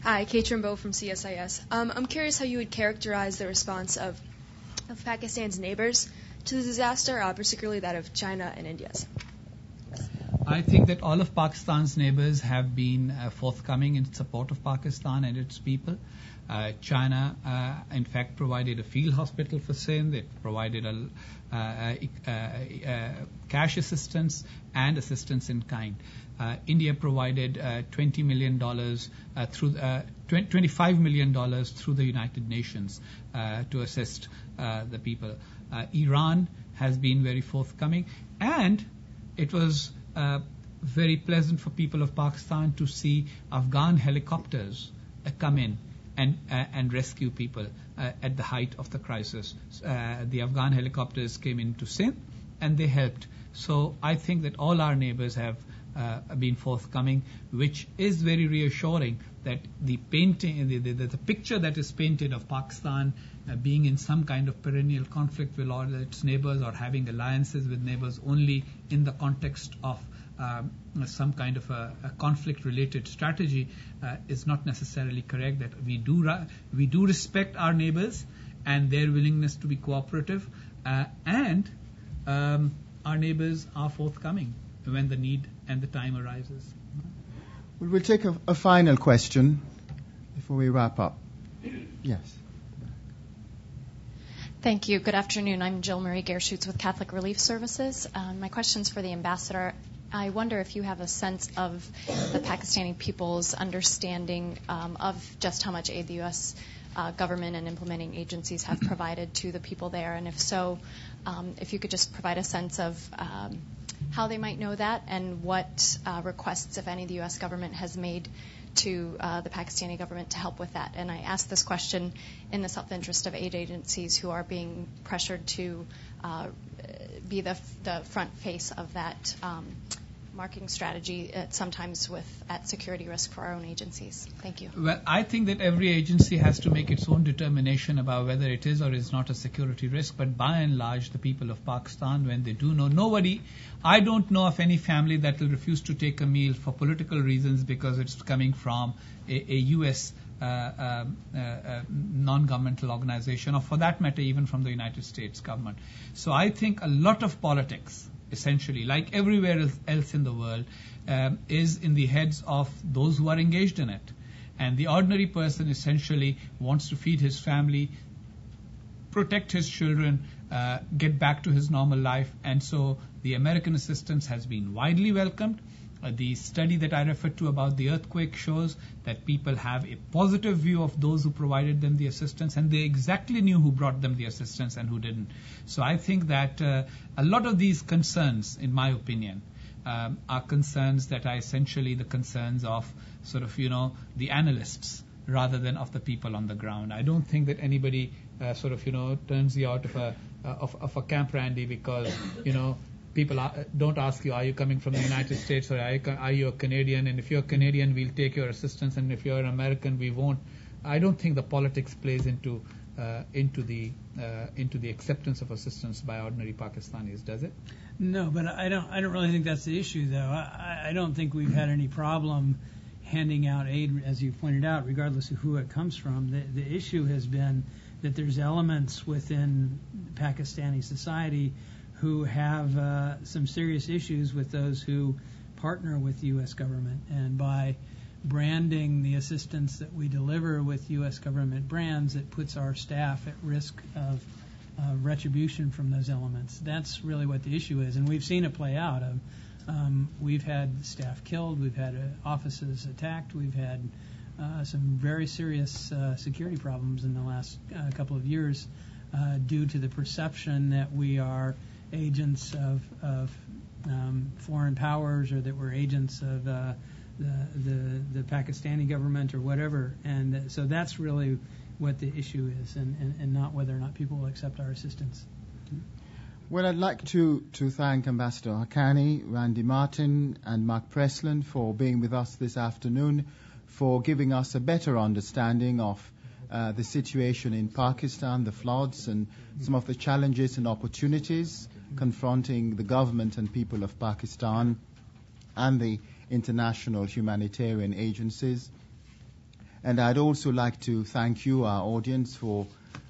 Hi, Kate Trimbo from C S I S. Um, I'm curious how you would characterize the response of, of Pakistan's neighbors to the disaster, uh, particularly that of China and India. I think that all of Pakistan's neighbors have been uh, forthcoming in support of Pakistan and its people. Uh, China, uh, in fact, provided a field hospital for Sindh. They provided a, uh, uh, uh, cash assistance and assistance in kind. Uh, India provided uh, twenty million dollars uh, through uh, twenty-five million dollars through the United Nations uh, to assist uh, the people. Uh, Iran has been very forthcoming, and it was uh, very pleasant for people of Pakistan to see Afghan helicopters uh, come in and uh, and rescue people uh, at the height of the crisis. Uh, the Afghan helicopters came into Sindh and they helped. So I think that all our neighbors have Uh, been forthcoming, which is very reassuring, that the painting, the, the, the picture that is painted of Pakistan uh, being in some kind of perennial conflict with all its neighbors or having alliances with neighbors only in the context of um, some kind of a, a conflict-related strategy uh, is not necessarily correct. That we do we do respect our neighbors and their willingness to be cooperative, uh, and um, our neighbors are forthcoming when the need and the time arises. Well, we'll take a, a final question before we wrap up. Yes. Thank you. Good afternoon. I'm Jill Marie Gerschutz with Catholic Relief Services. Um, my question's for the ambassador. I wonder if you have a sense of the Pakistani people's understanding um, of just how much aid the U S uh, government and implementing agencies have provided to the people there? And if so, um, if you could just provide a sense of um, how they might know that and what uh, requests, if any, the U S government has made to uh, the Pakistani government to help with that. And I ask this question in the self-interest of aid agencies who are being pressured to uh, be the, the front face of that um, marking strategy, at sometimes with at security risk for our own agencies. Thank you. Well, I think that every agency has to make its own determination about whether it is or is not a security risk. But by and large, the people of Pakistan, when they do know, nobody, I don't know of any family that will refuse to take a meal for political reasons because it's coming from a, a U S Uh, uh, uh, non-governmental organization, or for that matter, even from the United States government. So I think a lot of politics, essentially, like everywhere else in the world, um, is in the heads of those who are engaged in it. And the ordinary person essentially wants to feed his family, protect his children, uh, get back to his normal life. And so the American assistance has been widely welcomed. Uh, the study that I referred to about the earthquake shows that people have a positive view of those who provided them the assistance, and they exactly knew who brought them the assistance and who didn't. So I think that uh, a lot of these concerns, in my opinion, um, are concerns that are essentially the concerns of sort of, you know, the analysts rather than of the people on the ground. I don't think that anybody uh, sort of, you know, turns you out of a, uh, of, of a Camp Randy because, you know, people are, don't ask you, are you coming from the United States or are you, are you a Canadian? And if you're a Canadian, we'll take your assistance, and if you're an American, we won't. I don't think the politics plays into uh, into the uh, into the acceptance of assistance by ordinary Pakistanis, does it? No, but I don't. I don't really think that's the issue, though. I, I don't think we've had any problem handing out aid, as you pointed out, regardless of who it comes from. The, the issue has been that there's elements within Pakistani society who have uh, some serious issues with those who partner with the U S government. And by branding the assistance that we deliver with U S government brands, it puts our staff at risk of uh, retribution from those elements. That's really what the issue is. And we've seen it play out. Um, um, we've had staff killed. We've had uh, offices attacked. We've had uh, some very serious uh, security problems in the last uh, couple of years uh, due to the perception that we are agents of, of um, foreign powers, or that we're agents of uh, the, the the Pakistani government or whatever. And so that's really what the issue is, and, and, and not whether or not people will accept our assistance. Well, I'd like to, to thank Ambassador Haqqani, Randy Martin, and Mark Preslan for being with us this afternoon, for giving us a better understanding of uh, the situation in Pakistan, the floods, and some of the challenges and opportunities confronting the government and people of Pakistan and the international humanitarian agencies. And I'd also like to thank you, our audience, for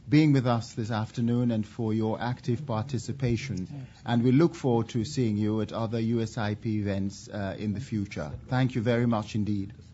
being with us this afternoon and for your active participation. And we look forward to seeing you at other U S I P events uh, in the future. Thank you very much indeed.